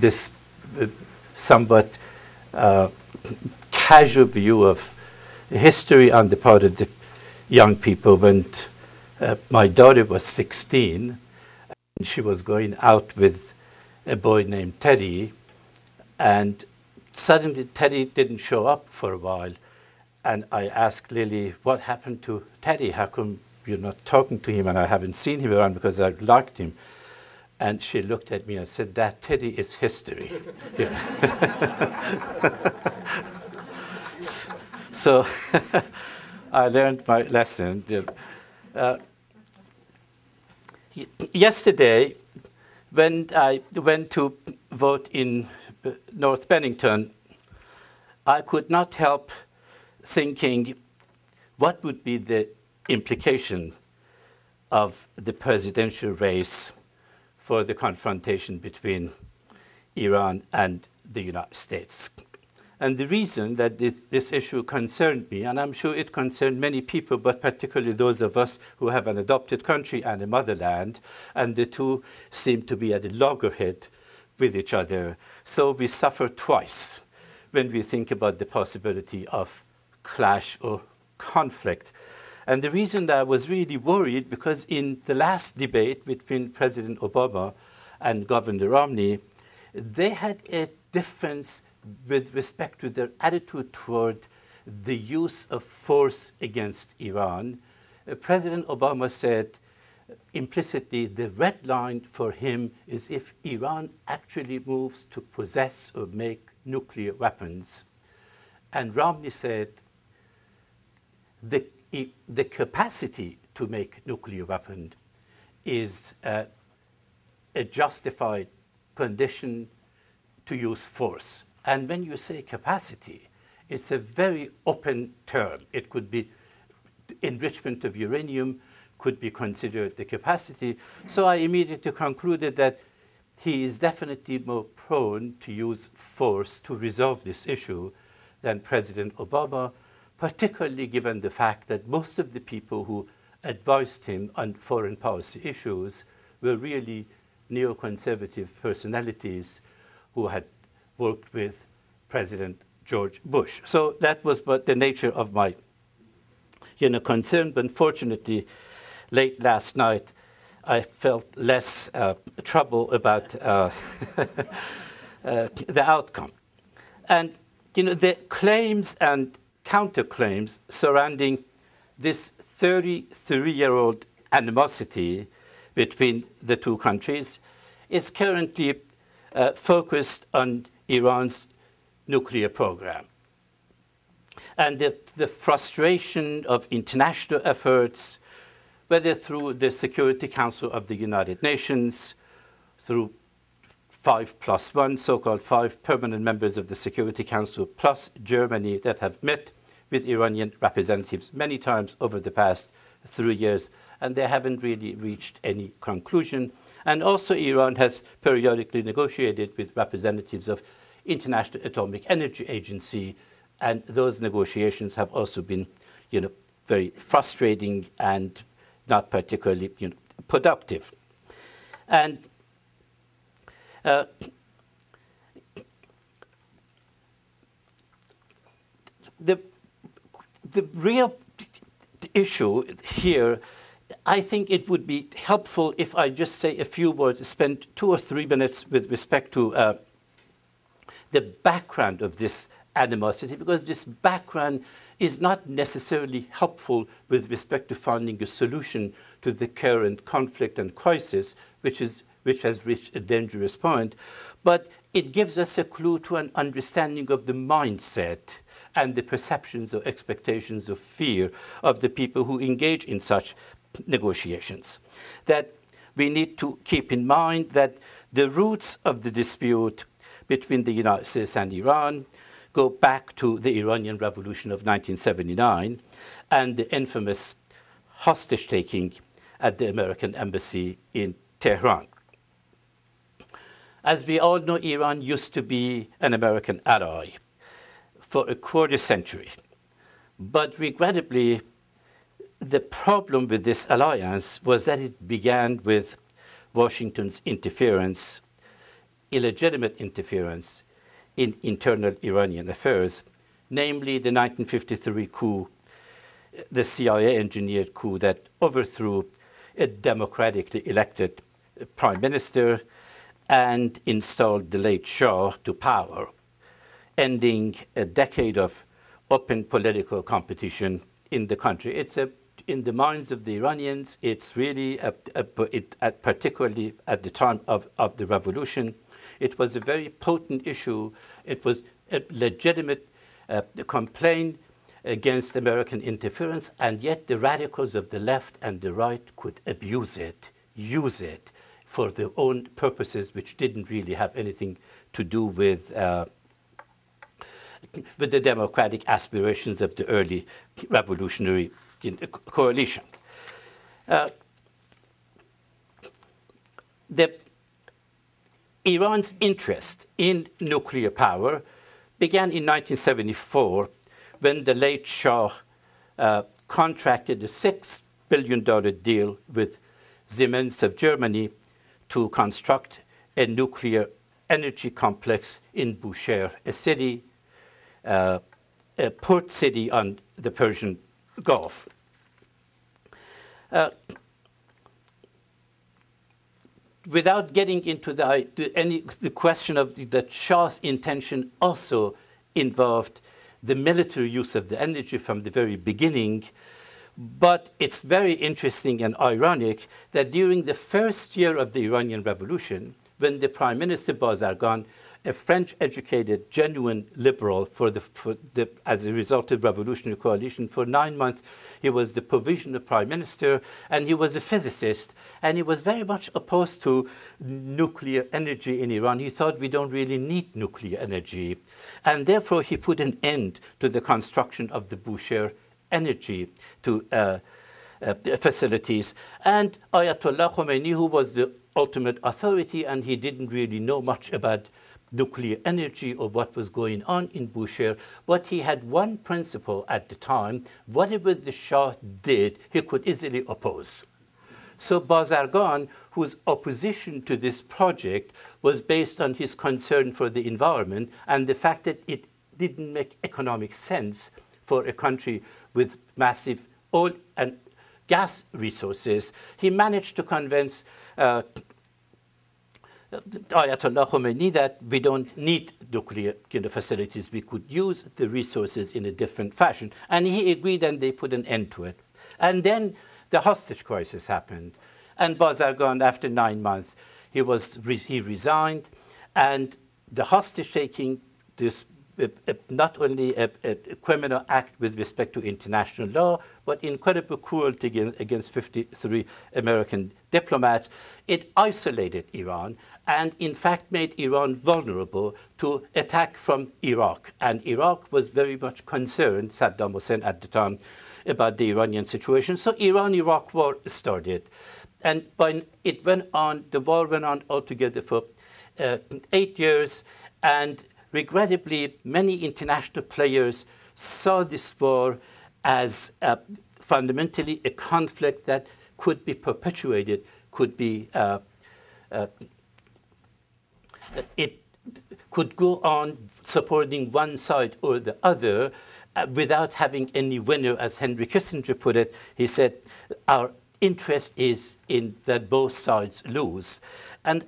this somewhat casual view of history on the part of the young people. When my daughter was 16, and she was going out with a boy named Teddy, and suddenly Teddy didn't show up for a while. And I asked Lily, what happened to Teddy? How come you're not talking to him and I haven't seen him around, because I liked him? And she looked at me and said, that Teddy is history. So I learned my lesson. Yesterday, when I went to vote in North Bennington, I could not help thinking, what would be the implication of the presidential race for the confrontation between Iran and the United States? And the reason that this issue concerned me, and I'm sure it concerned many people, but particularly those of us who have an adopted country and a motherland, and the two seem to be at a loggerhead with each other. So we suffer twice when we think about the possibility of clash or conflict. And the reason that I was really worried, because in the last debate between President Obama and Governor Romney, they had a difference with respect to their attitude toward the use of force against Iran. President Obama said implicitly, the red line for him is if Iran actually moves to possess or make nuclear weapons. And Romney said, the capacity to make nuclear weapons is a justified condition to use force. And when you say capacity, it's a very open term. It could be enrichment of uranium, could be considered the capacity. So I immediately concluded that he is definitely more prone to use force to resolve this issue than President Obama, particularly given the fact that most of the people who advised him on foreign policy issues were really neoconservative personalities who had worked with President George Bush. So that was the nature of my concern. But unfortunately, late last night, I felt less trouble about the outcome. And the claims and counterclaims surrounding this 33-year-old animosity between the two countries is currently focused on Iran's nuclear program. And the frustration of international efforts, whether through the Security Council of the United Nations, through 5+1, so-called 5 permanent members of the Security Council, plus Germany, that have met with Iranian representatives many times over the past 3 years, and they haven't really reached any conclusion. And also Iran has periodically negotiated with representatives of International Atomic Energy Agency, and those negotiations have also been very frustrating and not particularly productive. And the real issue here, I think it would be helpful if I just say a few words, spend 2 or 3 minutes with respect to the background of this animosity, because this background is not necessarily helpful with respect to finding a solution to the current conflict and crisis, which has reached a dangerous point. But it gives us a clue to an understanding of the mindset and the perceptions or expectations of fear of the people who engage in such negotiations. That we need to keep in mind that the roots of the dispute between the United States and Iran go back to the Iranian Revolution of 1979 and the infamous hostage-taking at the American embassy in Tehran. As we all know, Iran used to be an American ally for a quarter century. But regrettably, the problem with this alliance was that it began with Washington's interference illegitimate interference in internal Iranian affairs, namely the 1953 coup, the CIA-engineered coup that overthrew a democratically elected prime minister and installed the late Shah to power, ending a decade of open political competition in the country. It's a, in the minds of the Iranians, it's really, particularly at the time of the revolution, it was a very potent issue. It was a legitimate complaint against American interference, and yet the radicals of the left and the right could abuse it, use it for their own purposes, which didn't really have anything to do with the democratic aspirations of the early revolutionary coalition. Iran's interest in nuclear power began in 1974 when the late Shah contracted a $6 billion deal with Siemens of Germany to construct a nuclear energy complex in Bushehr, a city, a port city on the Persian Gulf. Without getting into the question of that Shah's intention also involved the military use of the energy from the very beginning, but it's very interesting and ironic that during the first year of the Iranian Revolution, when the Prime Minister Bazargan, a French-educated, genuine liberal as a result of the revolutionary coalition, for 9 months, he was the provisional prime minister, and he was a physicist, and he was very much opposed to nuclear energy in Iran. He thought we don't really need nuclear energy, and therefore he put an end to the construction of the Bushehr energy facilities. And Ayatollah Khomeini, who was the ultimate authority, and he didn't really know much about nuclear energy or what was going on in Bushehr, but he had one principle at the time: whatever the Shah did, he could easily oppose. So Bazargan, whose opposition to this project was based on his concern for the environment and the fact that it didn't make economic sense for a country with massive oil and gas resources, he managed to convince Ayatollah Khomeini that we don't need nuclear facilities. We could use the resources in a different fashion. And he agreed, and they put an end to it. And then the hostage crisis happened. And Bazargan, after 9 months, he resigned. And the hostage-taking, this not only a criminal act with respect to international law, but incredible cruelty against 53 American diplomats, it isolated Iran and, in fact, made Iran vulnerable to attack from Iraq. And Iraq was very much concerned, Saddam Hussein at the time, about the Iranian situation. So Iran-Iraq war started. And it went on, the war went on altogether for 8 years, and regrettably, many international players saw this war as fundamentally a conflict that could be perpetuated, it could go on supporting one side or the other without having any winner. As Henry Kissinger put it, he said, our interest is in that both sides lose. And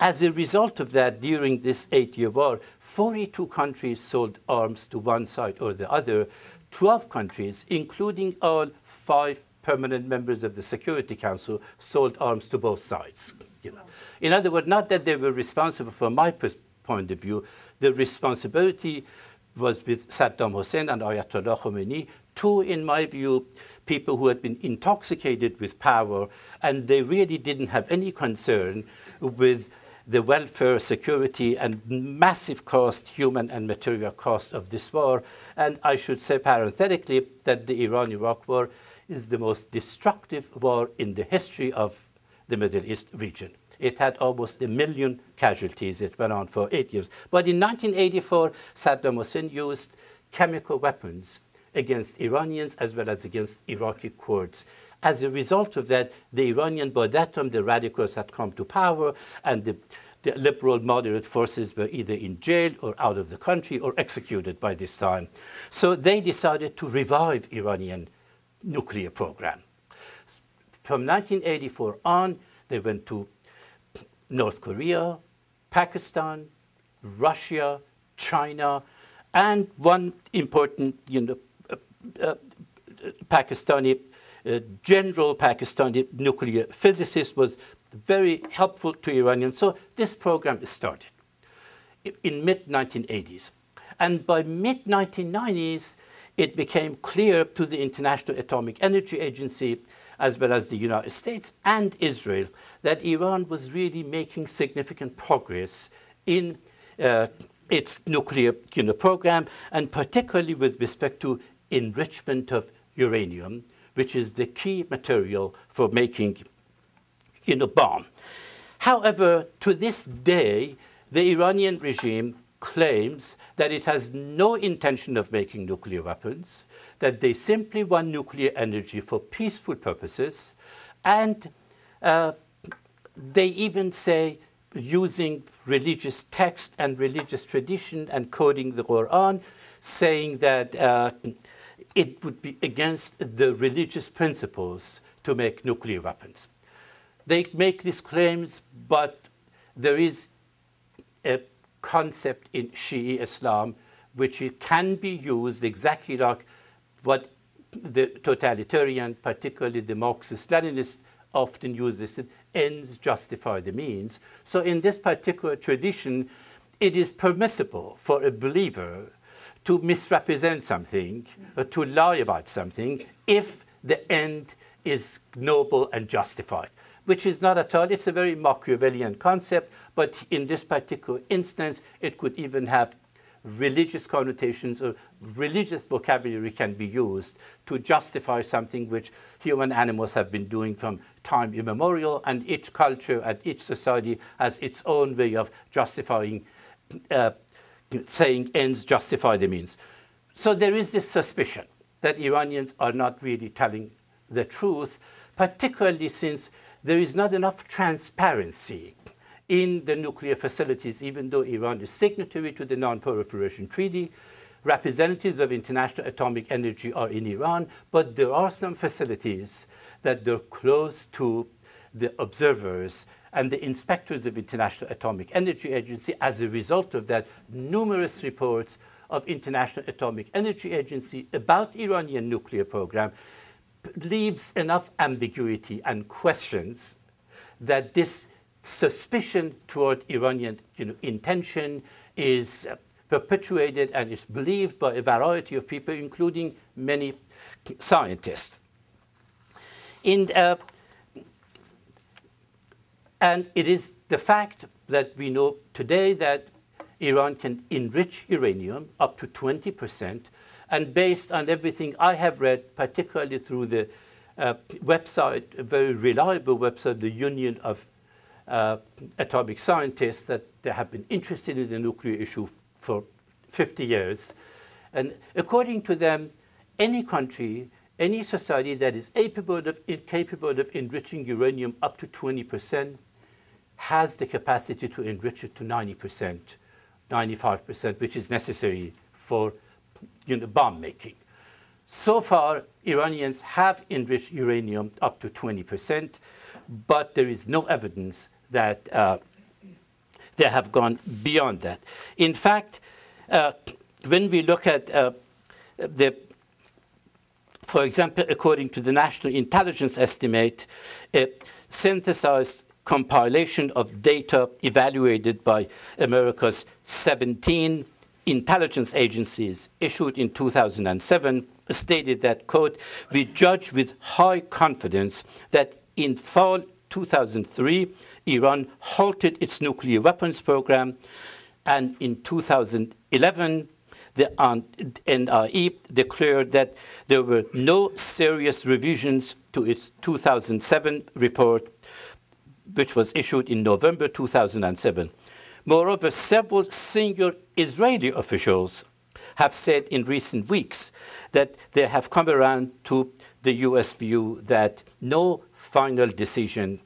as a result of that, during this 8-year war, 42 countries sold arms to one side or the other, 12 countries, including all 5 permanent members of the Security Council, sold arms to both sides. In other words, not that they were responsible from my point of view, the responsibility was with Saddam Hussein and Ayatollah Khomeini, two, in my view, people who had been intoxicated with power, and they really didn't have any concern with the welfare, security, and massive cost, human and material cost of this war. And I should say parenthetically that the Iran-Iraq war is the most destructive war in the history of the Middle East region. It had almost 1 million casualties. It went on for 8 years. But in 1984, Saddam Hussein used chemical weapons against Iranians as well as against Iraqi Kurds. As a result of that, the Iranian, by that time, the radicals had come to power, and the the liberal moderate forces were either in jail or out of the country or executed by this time. So they decided to revive Iranian nuclear program. From 1984 on, they went to North Korea, Pakistan, Russia, China, and one important Pakistani general, Pakistani nuclear physicist, was very helpful to Iranians. So this program started in mid-1980s. And by mid-1990s, it became clear to the International Atomic Energy Agency, as well as the United States and Israel, that Iran was really making significant progress in its nuclear program, and particularly with respect to enrichment of uranium, which is the key material for making bomb. However, to this day, the Iranian regime claims that it has no intention of making nuclear weapons, that they simply want nuclear energy for peaceful purposes, and they even say using religious text and religious tradition and quoting the Quran, saying that it would be against the religious principles to make nuclear weapons. They make these claims, but there is a concept in Shi'i Islam which it can be used exactly like what the totalitarian, particularly the Marxist-Leninists, often use this: ends justify the means. So in this particular tradition, it is permissible for a believer to misrepresent something or to lie about something if the end is noble and justified, which is not at all. It's a very Machiavellian concept, but in this particular instance, it could even have religious connotations, or religious vocabulary can be used to justify something which human animals have been doing from time immemorial, and each culture and each society has its own way of justifying, saying ends justify the means. So there is this suspicion that Iranians are not really telling the truth, particularly since there is not enough transparency in the nuclear facilities, even though Iran is signatory to the Non-Proliferation Treaty. Representatives of International Atomic Energy are in Iran, but there are some facilities that are closed to the observers and the inspectors of International Atomic Energy Agency. As a result of that, numerous reports of International Atomic Energy Agency about Iranian nuclear program leaves enough ambiguity and questions that this suspicion toward Iranian intention is perpetuated and is believed by a variety of people, including many scientists. And it is the fact that we know today that Iran can enrich uranium up to 20%. And based on everything I have read, particularly through the website, a very reliable website, the Union of Atomic Scientists, that they have been interested in the nuclear issue for 50 years. And according to them, any country, any society that is incapable of enriching uranium up to 20% has the capacity to enrich it to 90%, 95%, which is necessary for bomb making. So far, Iranians have enriched uranium up to 20%, but there is no evidence that they have gone beyond that. In fact, when we look at for example, according to the National Intelligence Estimate, a synthesized compilation of data evaluated by America's 17 intelligence agencies issued in 2007 stated that, quote, "We judge with high confidence that in fall 2003, Iran halted its nuclear weapons program, and in 2011, the NIE declared that there were no serious revisions to its 2007 report, which was issued in November 2007. Moreover, several senior Israeli officials have said in recent weeks that they have come around to the U.S. view that no final decision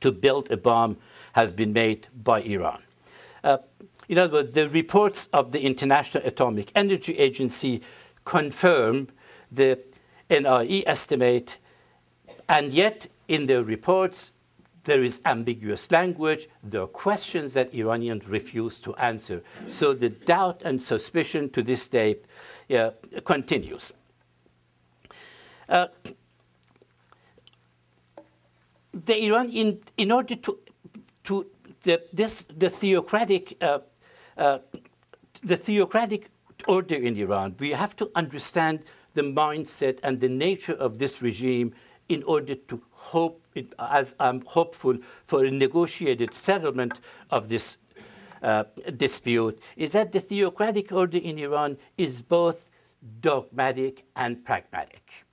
to build a bomb has been made by Iran. In other words, the reports of the International Atomic Energy Agency confirm the NIE estimate, and yet in their reports there is ambiguous language. There are questions that Iranians refuse to answer. So the doubt and suspicion to this day continues. The Iran, in order to the theocratic order in Iran, we have to understand the mindset and the nature of this regime in order to hope, as I'm hopeful, for a negotiated settlement of this dispute, is that the theocratic order in Iran is both dogmatic and pragmatic.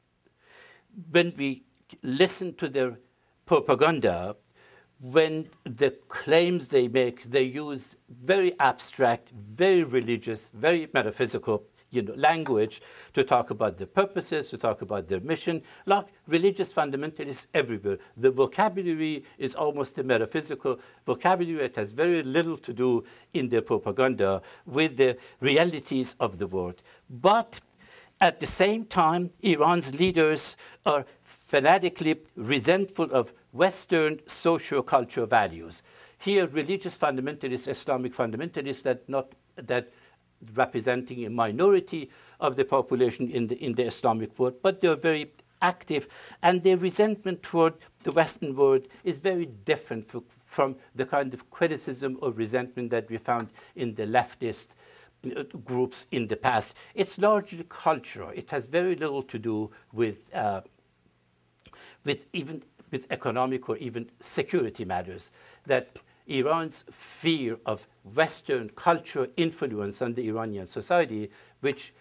When we listen to their propaganda, when the claims they make, they use very abstract, very religious, very metaphysical language to talk about their purposes, to talk about their mission, like religious fundamentalists everywhere. The vocabulary is almost a metaphysical vocabulary. It has very little to do in their propaganda with the realities of the world. But at the same time, Iran's leaders are fanatically resentful of Western socio-cultural values. Here, religious fundamentalists, Islamic fundamentalists that representing a minority of the population in the Islamic world, but they're very active, and their resentment toward the Western world is very different from the kind of criticism or resentment that we found in the leftist groups in the past. It's largely cultural. It has very little to do with economic or even security matters. That Iran's fear of Western cultural influence on the Iranian society, which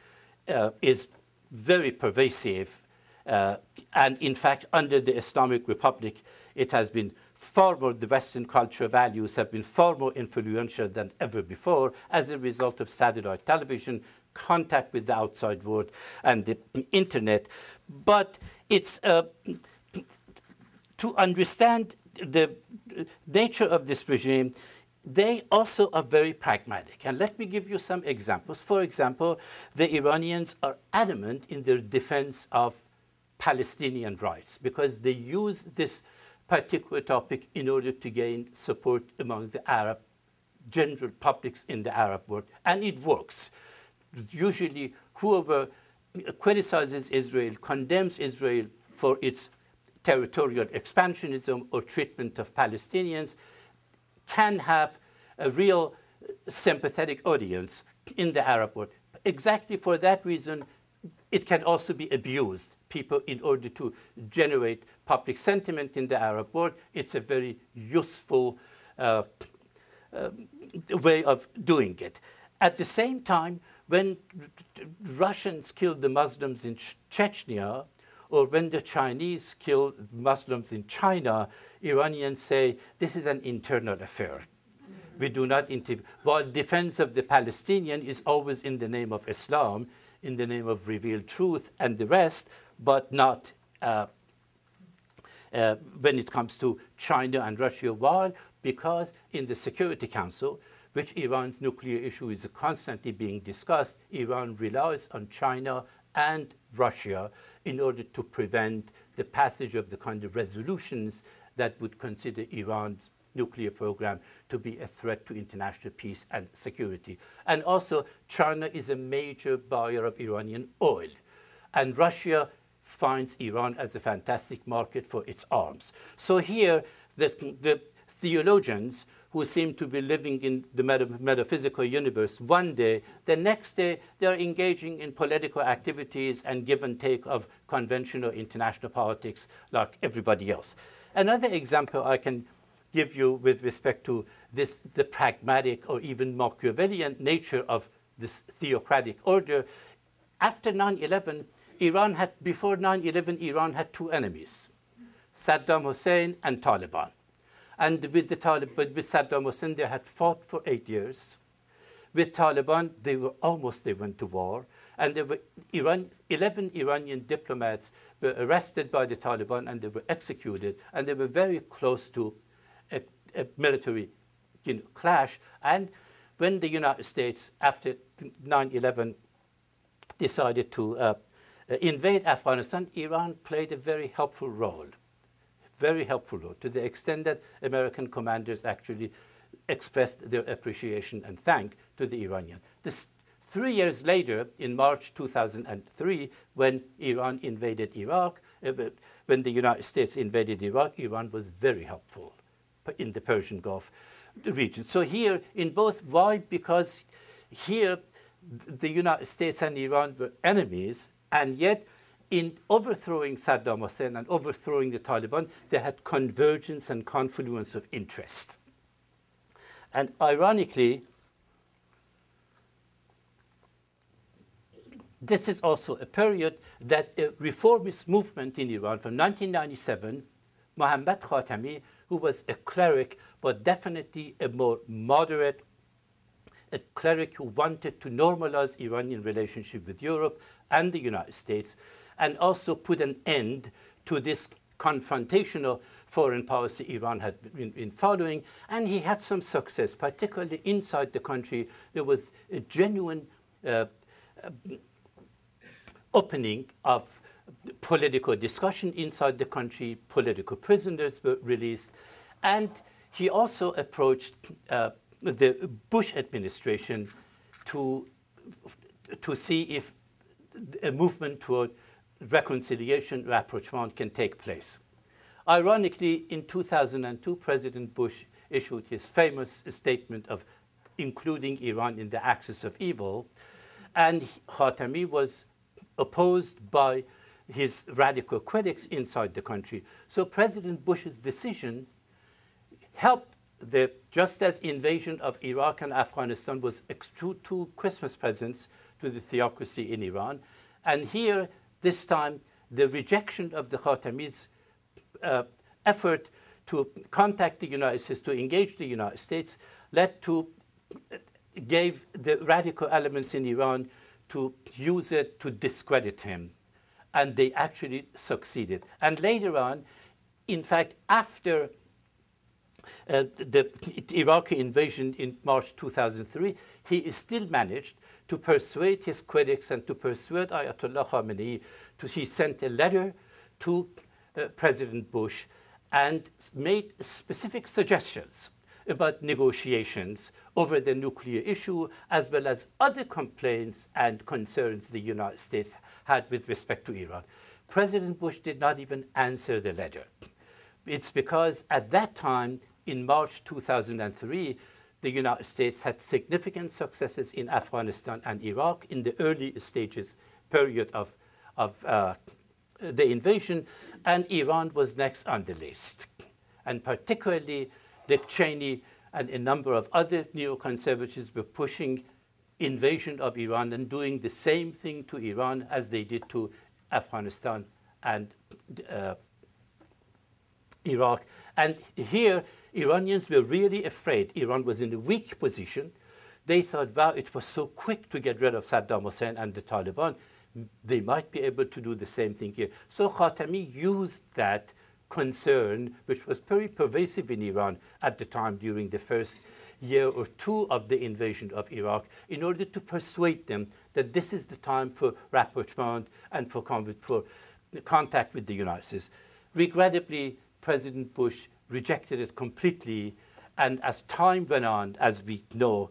is very pervasive, and in fact, under the Islamic Republic, it has been far more, the Western cultural values have been far more influential than ever before as a result of satellite television, contact with the outside world, and the internet. But it's to understand the nature of this regime, they also are very pragmatic. And let me give you some examples. For example, the Iranians are adamant in their defense of Palestinian rights because they use this particular topic in order to gain support among the Arab, general publics in the Arab world. And it works. Usually, whoever criticizes Israel, condemns Israel for its territorial expansionism or treatment of Palestinians, can have a real sympathetic audience in the Arab world. Exactly for that reason, it can also be abused. People, in order to generate public sentiment in the Arab world, it's a very useful way of doing it. At the same time, when Russians killed the Muslims in Chechnya, or when the Chinese kill Muslims in China, Iranians say, this is an internal affair. We do not intervene. While defense of the Palestinian is always in the name of Islam, in the name of revealed truth and the rest, but not when it comes to China and Russia. Why? Because in the Security Council, which Iran's nuclear issue is constantly being discussed, Iran relies on China and Russia in order to prevent the passage of the kind of resolutions that would consider Iran's nuclear program to be a threat to international peace and security. And also, China is a major buyer of Iranian oil, and Russia finds Iran as a fantastic market for its arms. So here, the theologians who seem to be living in the metaphysical universe one day, the next day they're engaging in political activities and give and take of conventional international politics like everybody else. Another example I can give you with respect to this, the pragmatic or even Machiavellian nature of this theocratic order. After 9/11, Iran had, before 9/11, Iran had two enemies, Saddam Hussein and Taliban. And with the Taliban, with Saddam Hussein, they had fought for 8 years. With Taliban, they went to war, and there were 11 Iranian diplomats were arrested by the Taliban, and they were executed, and they were very close to military clash. And when the United States, after 9/11, decided to invade Afghanistan, Iran played a very helpful role, to the extent that American commanders actually expressed their appreciation and thanks to the Iranians. 3 years later, in March 2003, when Iran invaded Iraq, when the United States invaded Iraq, Iran was very helpful in the Persian Gulf region. So here, in both, why? Because here, the United States and Iran were enemies, and yet in overthrowing Saddam Hussein and overthrowing the Taliban, they had convergence and confluence of interest. And ironically, this is also a period that a reformist movement in Iran from 1997, Mohammad Khatami, who was a cleric, but definitely a more moderate, a cleric who wanted to normalize Iranian relationship with Europe and the United States, and also put an end to this confrontational foreign policy Iran had been following. And he had some success, particularly inside the country. There was a genuine opening of political discussion inside the country. Political prisoners were released. And he also approached the Bush administration to see if a movement toward reconciliation, rapprochement can take place. Ironically, in 2002, President Bush issued his famous statement of including Iran in the axis of evil, and Khatami was opposed by his radical critics inside the country. So President Bush's decision helped the, just as invasion of Iraq and Afghanistan was two Christmas presents to the theocracy in Iran. And here, this time, the rejection of the Khatami's effort to contact the United States, to engage the United States, gave the radical elements in Iran to use it to discredit him. And they actually succeeded. And later on, in fact, after the Iraqi invasion in March 2003, he is still managed to persuade his critics and to persuade Ayatollah Khamenei. He sent a letter to President Bush and made specific suggestions about negotiations over the nuclear issue, as well as other complaints and concerns the United States had with respect to Iran. President Bush did not even answer the letter. It's because at that time, in March 2003, the United States had significant successes in Afghanistan and Iraq in the early stages, period of the invasion, and Iran was next on the list. And particularly, Dick Cheney and a number of other neoconservatives were pushing invasion of Iran and doing the same thing to Iran as they did to Afghanistan and Iraq. And here, Iranians were really afraid. Iran was in a weak position. They thought, wow, it was so quick to get rid of Saddam Hussein and the Taliban. They might be able to do the same thing here. So Khatami used that concern, which was very pervasive in Iran at the time during the first year or two of the invasion of Iraq, in order to persuade them that this is the time for rapprochement and for contact with the United States. Regrettably, President Bush rejected it completely, and as time went on, as we know,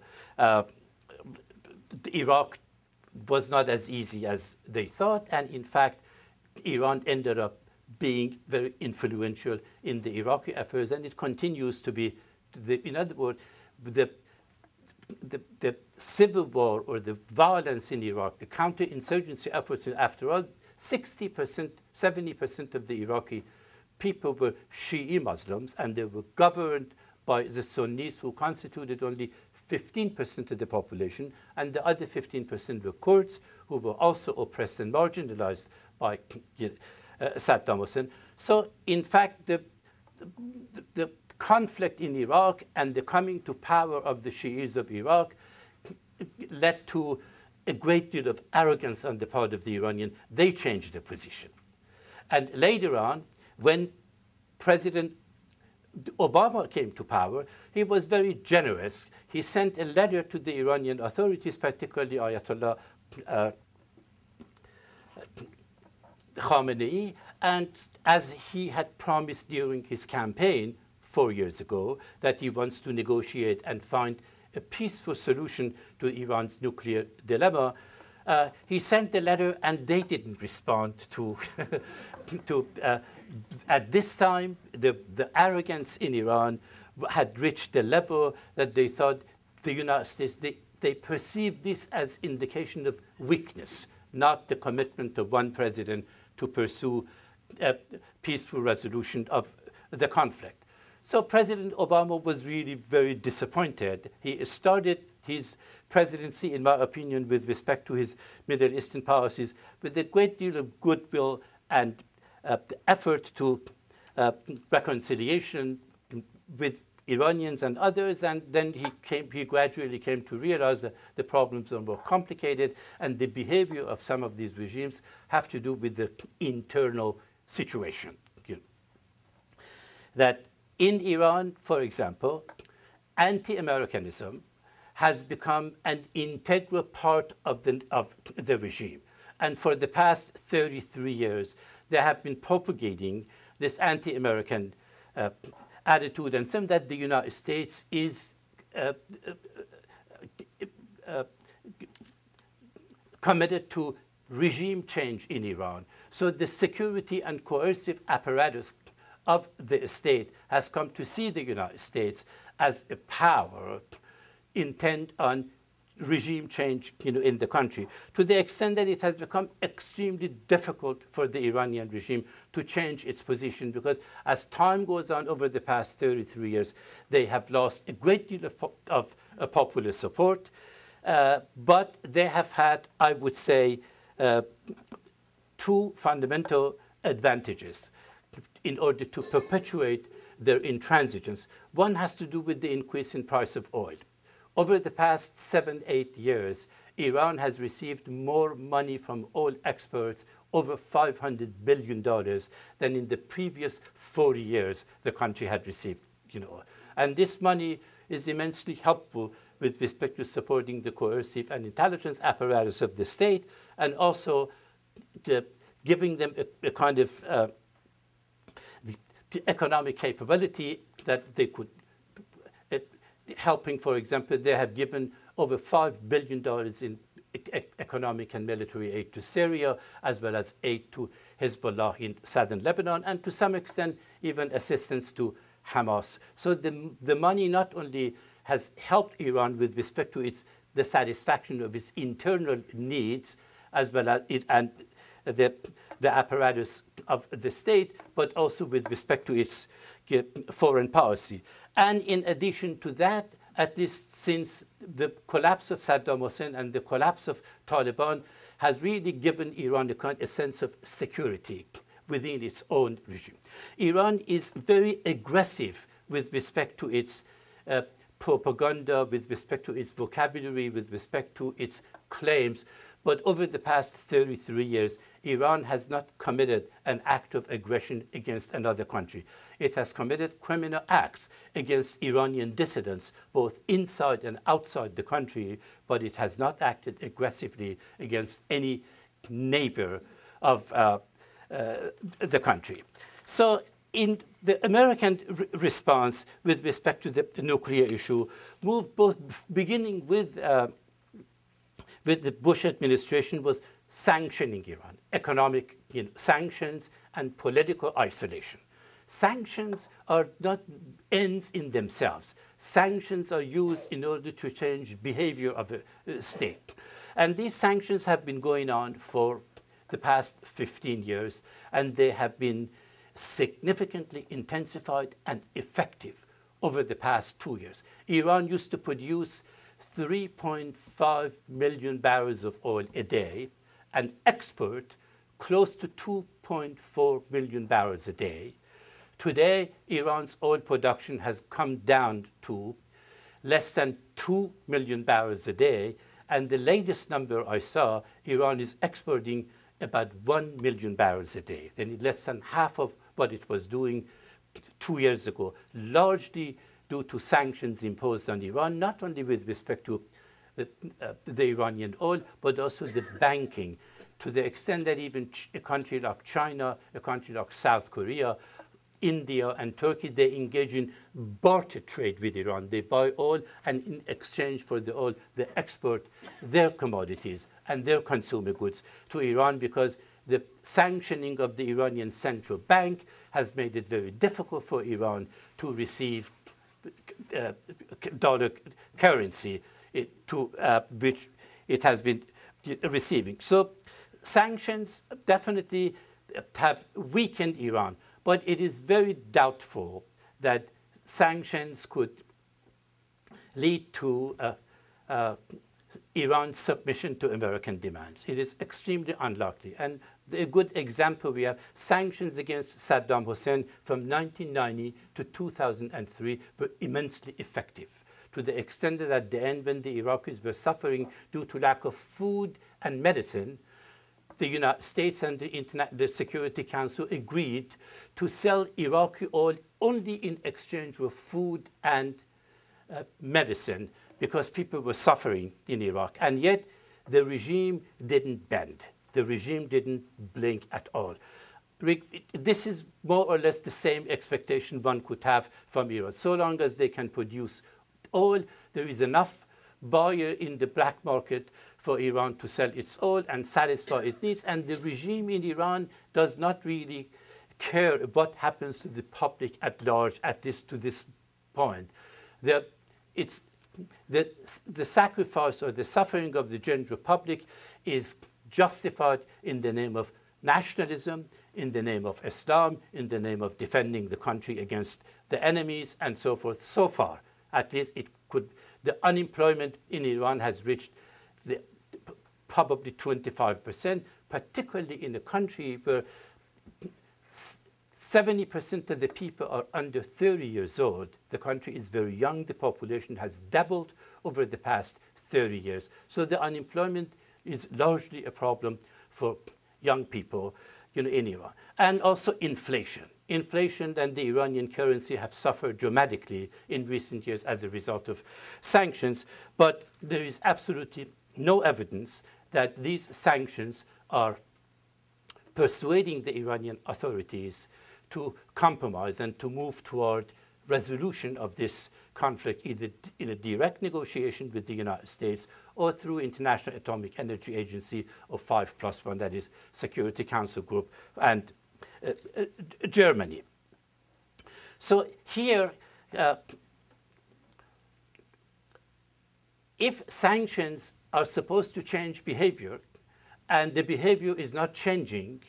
Iraq was not as easy as they thought, and in fact, Iran ended up being very influential in the Iraqi affairs, and it continues to be. In other words, the civil war or the violence in Iraq, the counterinsurgency efforts, after all, 60%, 70% of the Iraqi people were Shi'i Muslims, and they were governed by the Sunnis, who constituted only 15% of the population, and the other 15% were Kurds, who were also oppressed and marginalized by Saddam Hussein. So, in fact, the conflict in Iraq and the coming to power of the Shi'is of Iraq led to a great deal of arrogance on the part of the Iranians. They changed their position. And later on, when President Obama came to power, he was very generous. He sent a letter to the Iranian authorities, particularly Ayatollah Khamenei, and as he had promised during his campaign 4 years ago, that he wants to negotiate and find a peaceful solution to Iran's nuclear dilemma, he sent a letter and they didn't respond to, at this time, the arrogance in Iran had reached the level that they thought the United States, they perceived this as indication of weakness, not the commitment of one president to pursue a peaceful resolution of the conflict. So President Obama was really very disappointed. He started his presidency, in my opinion, with respect to his Middle Eastern policies, with a great deal of goodwill and the effort to reconciliation with Iranians and others, and then he gradually came to realize that the problems are more complicated and the behavior of some of these regimes have to do with the internal situation. That in Iran, for example, anti-Americanism has become an integral part of the regime. And for the past 33 years, they have been propagating this anti-American attitude and saying that the United States is committed to regime change in Iran. So the security and coercive apparatus of the state has come to see the United States as a power intent on regime change in the country, to the extent that it has become extremely difficult for the Iranian regime to change its position, because as time goes on over the past 33 years, they have lost a great deal of popular support, but they have had, I would say, two fundamental advantages in order to perpetuate their intransigence. One has to do with the increase in price of oil. Over the past 7–8 years, Iran has received more money from oil experts, over $500 billion, than in the previous 40 years the country had received. And this money is immensely helpful with respect to supporting the coercive and intelligence apparatus of the state, and also giving them a kind of economic capability that they could helping, for example, they have given over $5 billion in economic and military aid to Syria, as well as aid to Hezbollah in southern Lebanon, and to some extent, even assistance to Hamas. So the money not only has helped Iran with respect to the satisfaction of its internal needs, as well as the apparatus of the state, but also with respect to its foreign policy. And in addition to that, at least since the collapse of Saddam Hussein and the collapse of Taliban, has really given Iran a sense of security within its own regime. Iran is very aggressive with respect to its propaganda, with respect to its vocabulary, with respect to its claims. But over the past 33 years, Iran has not committed an act of aggression against another country. It has committed criminal acts against Iranian dissidents, both inside and outside the country, but it has not acted aggressively against any neighbor of the country. So in the American response with respect to the nuclear issue moved both beginning with the Bush administration was sanctioning Iran, economic sanctions and political isolation. Sanctions are not ends in themselves. Sanctions are used in order to change behavior of a state. And these sanctions have been going on for the past 15 years, and they have been significantly intensified and effective over the past 2 years. Iran used to produce 3.5 million barrels of oil a day and export close to 2.4 million barrels a day. Today, Iran's oil production has come down to less than 2 million barrels a day, and the latest number I saw, Iran is exporting about 1 million barrels a day. They need less than half of what it was doing 2 years ago, largely due to sanctions imposed on Iran, not only with respect to the Iranian oil, but also the banking, to the extent that even a country like China, a country like South Korea, India and Turkey, they engage in barter trade with Iran. They buy oil, and in exchange for the oil, they export their commodities and their consumer goods to Iran, because the sanctioning of the Iranian central bank has made it very difficult for Iran to receive dollar currency which it has been receiving. So sanctions definitely have weakened Iran. But it is very doubtful that sanctions could lead to Iran's submission to American demands. It is extremely unlikely. And a good example, we have sanctions against Saddam Hussein from 1990 to 2003 were immensely effective, to the extent that at the end, when the Iraqis were suffering due to lack of food and medicine, the United States and the Security Council agreed to sell Iraqi oil only in exchange for food and medicine, because people were suffering in Iraq. And yet the regime didn't bend. The regime didn't blink at all. This is more or less the same expectation one could have from Iran. So long as they can produce oil, there is enough buyer in the black market for Iran to sell its oil and satisfy its needs. And the regime in Iran does not really care what happens to the public at large, at least to this point. The sacrifice or the suffering of the general public is justified in the name of nationalism, in the name of Islam, in the name of defending the country against the enemies, and so forth. So far, at least, it could. The unemployment in Iran has reached probably 25%, particularly in a country where 70% of the people are under 30 years old. The country is very young. The population has doubled over the past 30 years. So the unemployment is largely a problem for young people, in Iran. And also inflation. Inflation and the Iranian currency have suffered dramatically in recent years as a result of sanctions, but there is absolutely no evidence that these sanctions are persuading the Iranian authorities to compromise and to move toward resolution of this conflict, either in a direct negotiation with the United States or through International Atomic Energy Agency or 5+1, that is Security Council Group, and Germany. So here, if sanctions are supposed to change behavior, and the behavior is not changing,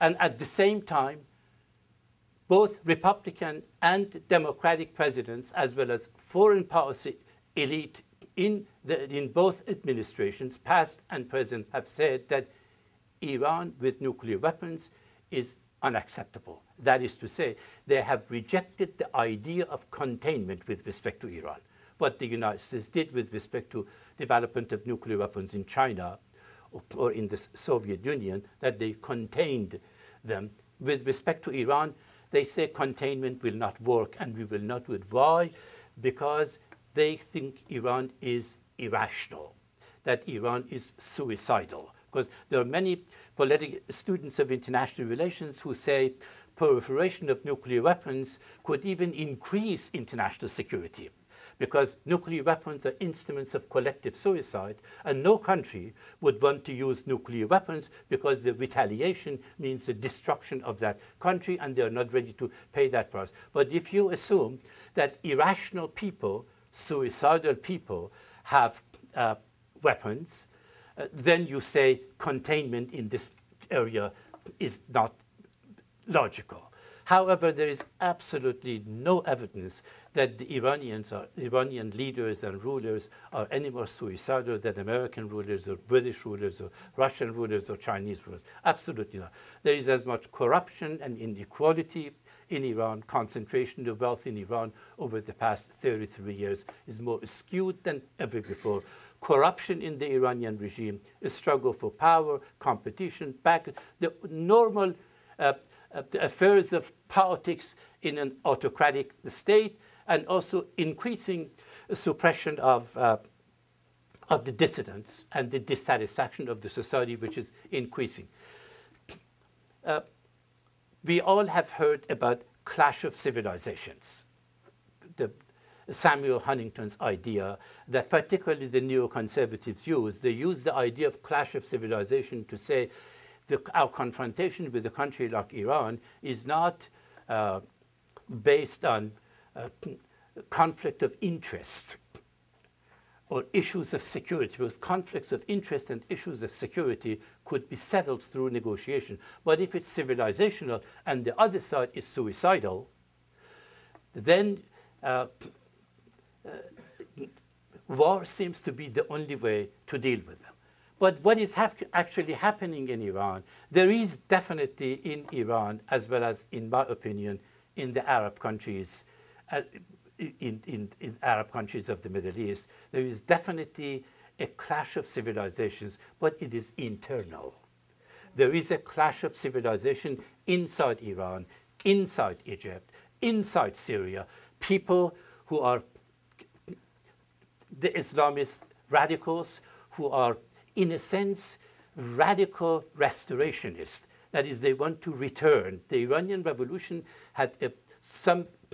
and at the same time, both Republican and Democratic presidents, as well as foreign policy elite in both administrations, past and present, have said that Iran with nuclear weapons is unacceptable. That is to say, they have rejected the idea of containment with respect to Iran. What the United States did with respect to development of nuclear weapons in China or in the Soviet Union, that they contained them. With respect to Iran, they say containment will not work and we will not do it. Why? Because they think Iran is irrational, that Iran is suicidal. Because there are many political students of international relations who say proliferation of nuclear weapons could even increase international security, because nuclear weapons are instruments of collective suicide, and no country would want to use nuclear weapons because the retaliation means the destruction of that country, and they are not ready to pay that price. But if you assume that irrational people, suicidal people, have weapons, then you say containment in this area is not logical. However, there is absolutely no evidence that the Iranian leaders and rulers are any more suicidal than American rulers or British rulers or Russian rulers or Chinese rulers. Absolutely not. There is as much corruption and inequality in Iran. Concentration of wealth in Iran over the past 33 years is more skewed than ever before. Corruption in the Iranian regime, a struggle for power, competition, the normal the affairs of politics in an autocratic state, and also increasing suppression of the dissidents and the dissatisfaction of the society, which is increasing. We all have heard about clash of civilizations, the Samuel Huntington's idea that particularly the neoconservatives use. They use the idea of clash of civilization to say our confrontation with a country like Iran is not based on conflict of interest or issues of security, because conflicts of interest and issues of security could be settled through negotiation. But if it's civilizational and the other side is suicidal, then war seems to be the only way to deal with them. But what is actually happening in Iran, there is definitely in Iran, as well as, in my opinion, in the Arab countries, in Arab countries of the Middle East, there is definitely a clash of civilizations, but it is internal. There is a clash of civilization inside Iran, inside Egypt, inside Syria. People who are the Islamist radicals, who are, in a sense, radical restorationists. That is, they want to return. The Iranian Revolution had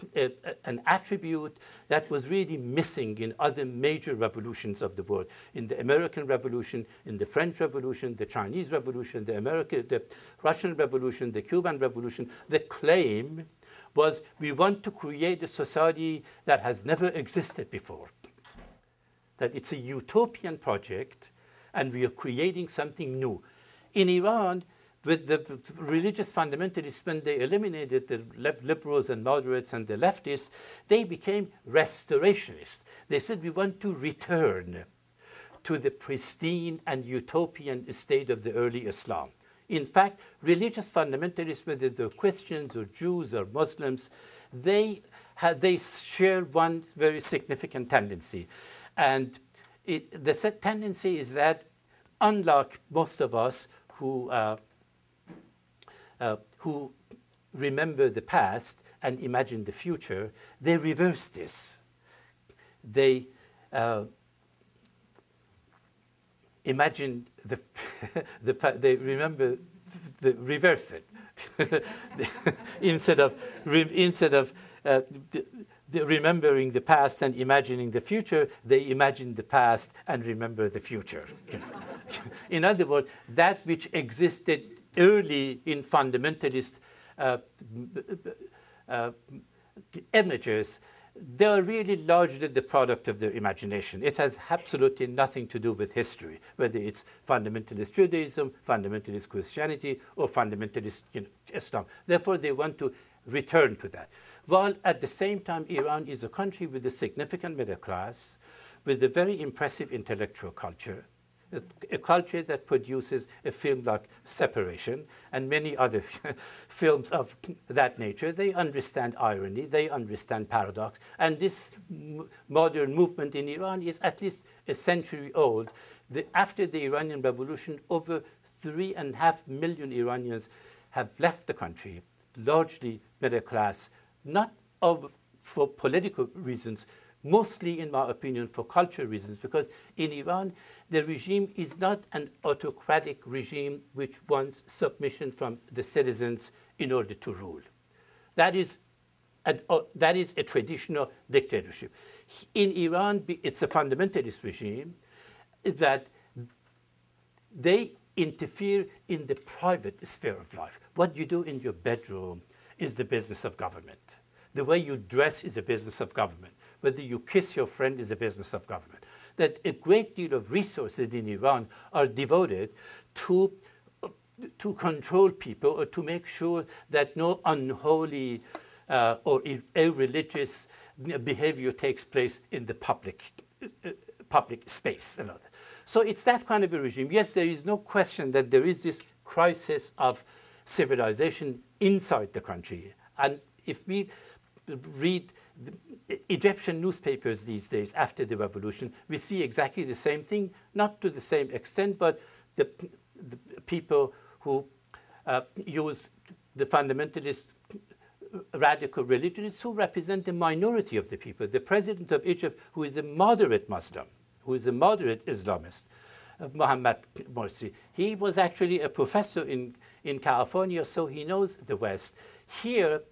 an attribute that was really missing in other major revolutions of the world. In the American Revolution, in the French Revolution, the Chinese Revolution, the Russian Revolution, the Cuban Revolution, the claim was we want to create a society that has never existed before, that it's a utopian project, and we are creating something new. In Iran, with the religious fundamentalists, when they eliminated the liberals and moderates and the leftists, they became restorationists. They said, we want to return to the pristine and utopian state of the early Islam. In fact, religious fundamentalists, whether they're Christians or Jews or Muslims, they share one very significant tendency. And the tendency is that, unlike most of us who remember the past and imagine the future, they reverse this. They imagine they remember the reverse it. instead of remembering the past and imagining the future, they imagine the past and remember the future. In other words, that which existed early in fundamentalist images, they are really largely the product of their imagination. It has absolutely nothing to do with history, whether it's fundamentalist Judaism, fundamentalist Christianity, or fundamentalist Islam. Therefore, they want to return to that. While at the same time, Iran is a country with a significant middle class, with a very impressive intellectual culture, a culture that produces a film like Separation and many other films of that nature. They understand irony, they understand paradox, and this modern movement in Iran is at least a century old. After the Iranian Revolution, over 3.5 million Iranians have left the country, largely middle class, not for political reasons, mostly, in my opinion, for cultural reasons, because in Iran, the regime is not an autocratic regime which wants submission from the citizens in order to rule. That is a traditional dictatorship. In Iran, it's a fundamentalist regime that they interfere in the private sphere of life. What you do in your bedroom is the business of government. The way you dress is the business of government. Whether you kiss your friend is the business of government. That a great deal of resources in Iran are devoted to control people or to make sure that no unholy or irreligious behavior takes place in the public space. So it's that kind of a regime. Yes, there is no question that there is this crisis of civilization inside the country. And if we read Egyptian newspapers these days after the revolution, we see exactly the same thing, not to the same extent, but the people who use the fundamentalist radical religionists who represent the minority of the people. The president of Egypt, who is a moderate Muslim, who is a moderate Islamist, Mohammad Morsi, he was actually a professor in California, so he knows the West. Here,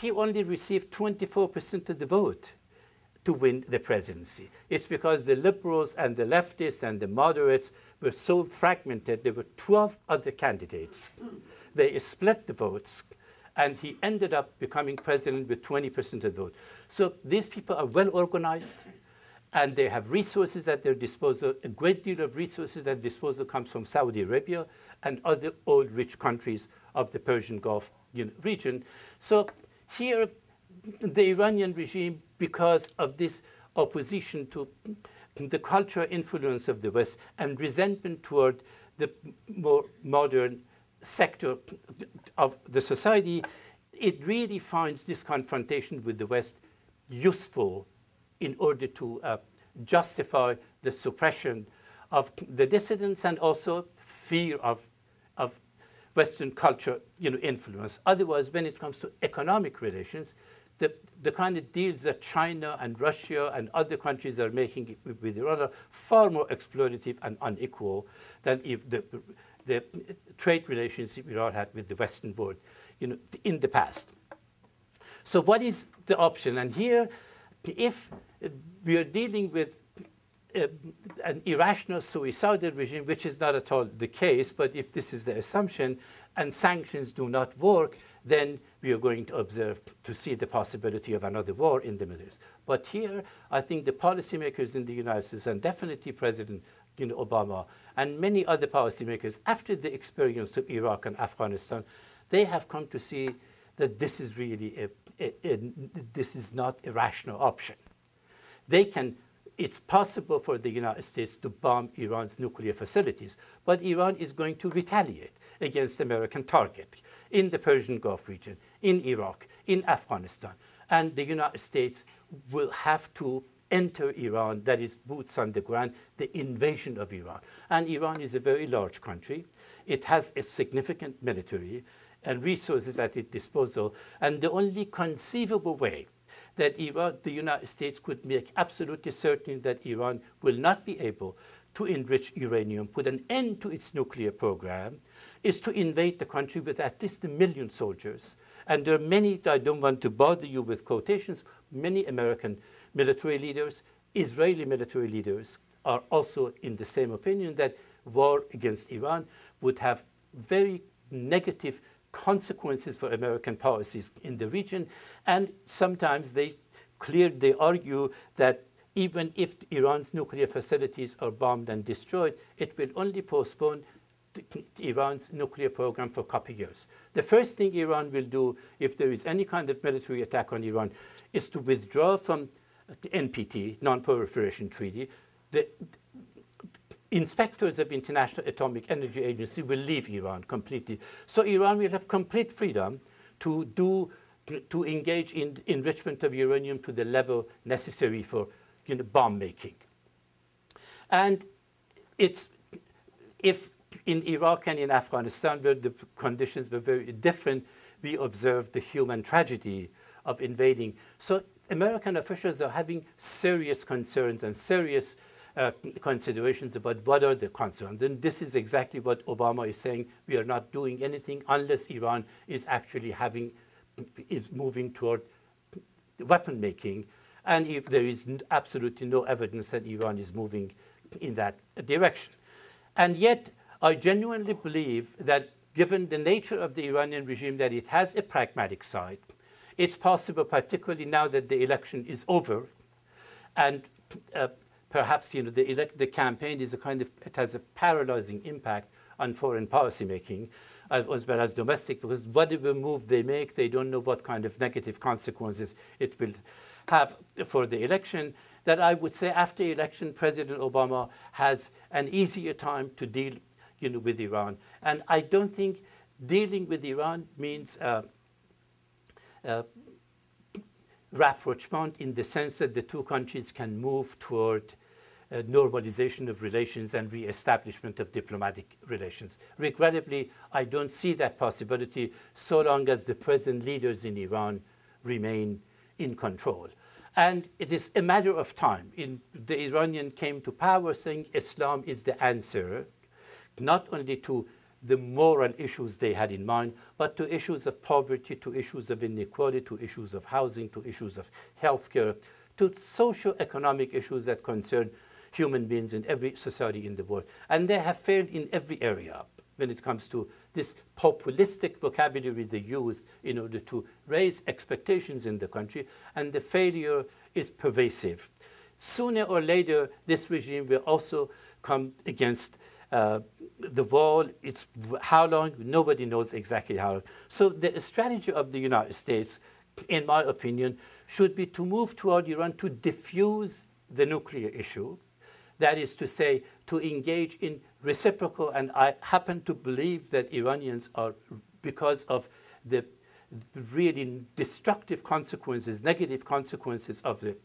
he only received 24% of the vote to win the presidency. It's because the liberals and the leftists and the moderates were so fragmented. There were 12 other candidates. They split the votes, and he ended up becoming president with 20% of the vote. So these people are well organized, and they have resources at their disposal. A great deal of resources at their disposal comes from Saudi Arabia and other old rich countries of the Persian Gulf region. So here, the Iranian regime, because of this opposition to the cultural influence of the West and resentment toward the more modern sector of the society, it really finds this confrontation with the West useful in order to justify the suppression of the dissidents and also fear of Western culture influence. Otherwise, when it comes to economic relations, the kind of deals that China and Russia and other countries are making with Iran are far more exploitative and unequal than if the trade relationship Iran had with the Western world in the past. So what is the option? And here, if we are dealing with an irrational, suicidal regime, which is not at all the case, but if this is the assumption and sanctions do not work, then we are going to observe, to see the possibility of another war in the Middle East. But here, I think the policymakers in the United States, and definitely President Obama, and many other policymakers, after the experience of Iraq and Afghanistan, they have come to see that this is really this is not a rational option. They can, it's possible for the United States to bomb Iran's nuclear facilities, but Iran is going to retaliate against American target in the Persian Gulf region, in Iraq, in Afghanistan. And the United States will have to enter Iran, that is boots on the ground, the invasion of Iran. And Iran is a very large country. It has a significant military and resources at its disposal. And the only conceivable way that Iran, the United States could make absolutely certain that Iran will not be able to enrich uranium, put an end to its nuclear program, is to invade the country with at least 1 million soldiers. And there are many, I don't want to bother you with quotations, many American military leaders, Israeli military leaders are also in the same opinion that war against Iran would have very negative consequences for American policies in the region. And sometimes they argue that even if Iran's nuclear facilities are bombed and destroyed, it will only postpone Iran's nuclear program for a couple of years. The first thing Iran will do if there is any kind of military attack on Iran is to withdraw from the NPT, Non-Proliferation Treaty. The inspectors of the International Atomic Energy Agency will leave Iran completely. So Iran will have complete freedom to engage in enrichment of uranium to the level necessary for bomb making. And it's, if in Iraq and in Afghanistan, where the conditions were very different, we observed the human tragedy of invading. So American officials are having serious concerns and serious considerations about what are the concerns. And this is exactly what Obama is saying. We are not doing anything unless Iran is actually is moving toward weapon making. And if there is absolutely no evidence that Iran is moving in that direction. And yet, I genuinely believe that given the nature of the Iranian regime, that it has a pragmatic side. It's possible, particularly now that the election is over, and perhaps the campaign is a kind of, it has a paralyzing impact on foreign policy making, as well as domestic, because whatever move they make, they don't know what kind of negative consequences it will have for the election. That I would say after election, President Obama has an easier time to deal with Iran. And I don't think dealing with Iran means rapprochement in the sense that the two countries can move toward normalization of relations and re-establishment of diplomatic relations. Regrettably, I don't see that possibility so long as the present leaders in Iran remain in control. And it is a matter of time. The Iranian came to power saying Islam is the answer, not only to the moral issues they had in mind, but to issues of poverty, to issues of inequality, to issues of housing, to issues of healthcare, to socio-economic issues that concern human beings in every society in the world. And they have failed in every area when it comes to this populistic vocabulary they use in order to raise expectations in the country, and the failure is pervasive. Sooner or later, this regime will also come against the wall. It's how long, nobody knows exactly how long. So the strategy of the United States, in my opinion, should be to move toward Iran to diffuse the nuclear issue. That is to say, to engage in reciprocal, and I happen to believe that Iranians are, because of the really destructive consequences, negative consequences of the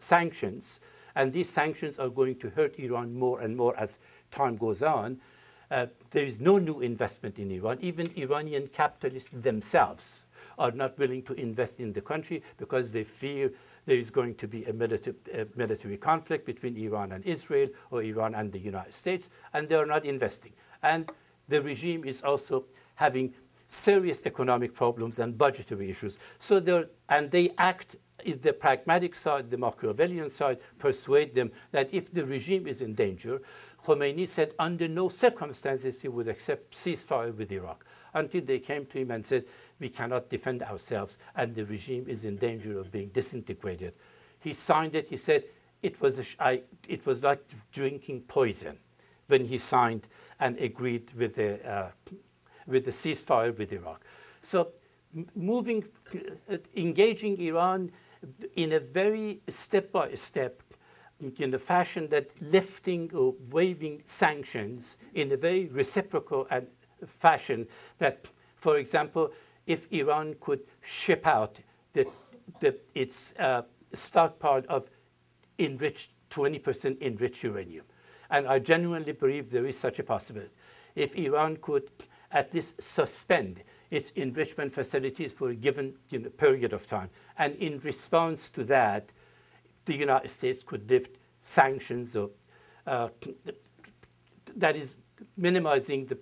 sanctions, and these sanctions are going to hurt Iran more and more as time goes on. There is no new investment in Iran. Even Iranian capitalists themselves are not willing to invest in the country because they fear there is going to be a military conflict between Iran and Israel or Iran and the United States, and they are not investing. And the regime is also having serious economic problems and budgetary issues. So they act in the pragmatic side, the Machiavellian side, persuade them that if the regime is in danger, Khomeini said under no circumstances he would accept ceasefire with Iraq, until they came to him and said, we cannot defend ourselves and the regime is in danger of being disintegrated. He signed it. He said it was like drinking poison when he signed and agreed with the ceasefire with Iraq. So engaging Iran in a very step-by-step in the fashion that lifting or waiving sanctions in a very reciprocal fashion that, for example, if Iran could ship out its stockpile of enriched, 20% enriched uranium. And I genuinely believe there is such a possibility. If Iran could at least suspend its enrichment facilities for a given period of time, and in response to that, the United States could lift sanctions, or that is minimizing the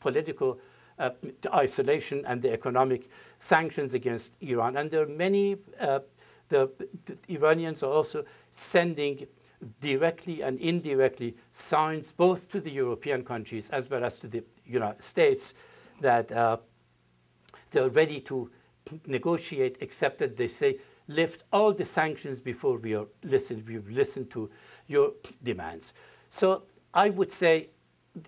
political isolation and the economic sanctions against Iran. And there are many, the Iranians are also sending directly and indirectly signs both to the European countries as well as to the United States that they're ready to negotiate, except that they say, lift all the sanctions before we listen to your demands. So I would say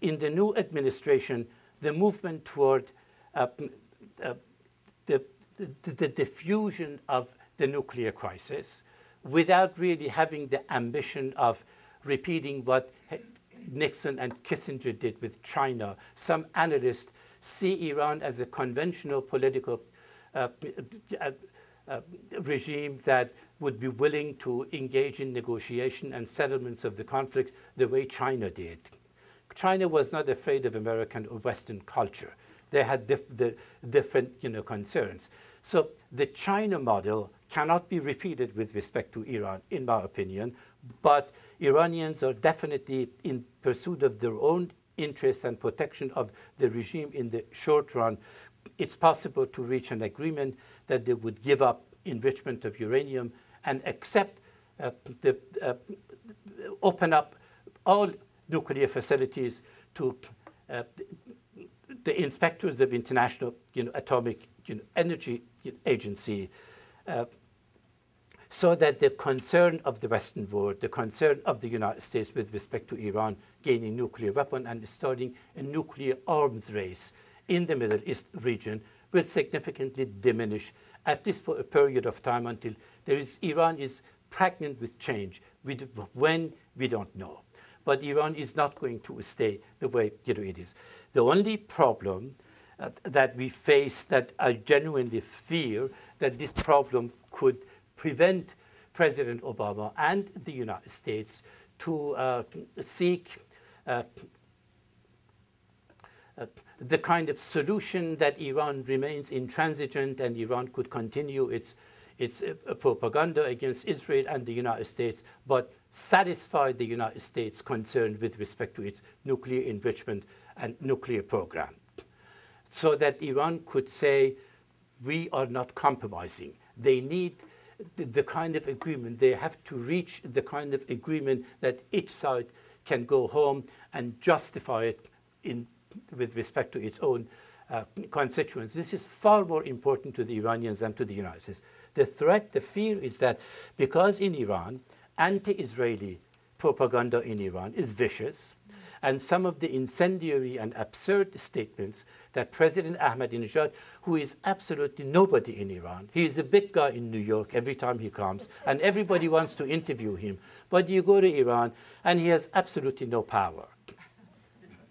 in the new administration, the movement toward the diffusion of the nuclear crisis without really having the ambition of repeating what Nixon and Kissinger did with China. Some analysts see Iran as a conventional political regime that would be willing to engage in negotiation and settlements of the conflict the way China did. China was not afraid of American or Western culture. They had different concerns. So the China model cannot be repeated with respect to Iran, in my opinion, but Iranians are definitely in pursuit of their own interests and protection of the regime in the short run. It's possible to reach an agreement that they would give up enrichment of uranium and accept, open up all nuclear facilities to the inspectors of International Atomic Energy Agency, so that the concern of the Western world, the concern of the United States with respect to Iran gaining nuclear weapon and starting a nuclear arms race in the Middle East region will significantly diminish, at least for a period of time, until Iran is pregnant with change. When, we don't know. But Iran is not going to stay the way it is. The only problem that we face, that I genuinely fear, that this problem could prevent President Obama and the United States to seek the kind of solution that Iran remains intransigent and Iran could continue its propaganda against Israel and the United States, but satisfy the United States' concern with respect to its nuclear enrichment and nuclear program, so that Iran could say, we are not compromising. They need the kind of agreement, they have to reach the kind of agreement that each side can go home and justify it in, with respect to its own constituents. This is far more important to the Iranians than to the United States. The threat, the fear is that because in Iran, anti-Israeli propaganda in Iran is vicious, and some of the incendiary and absurd statements that President Ahmadinejad, who is absolutely nobody in Iran, he is a big guy in New York every time he comes, and everybody wants to interview him. But you go to Iran, and he has absolutely no power,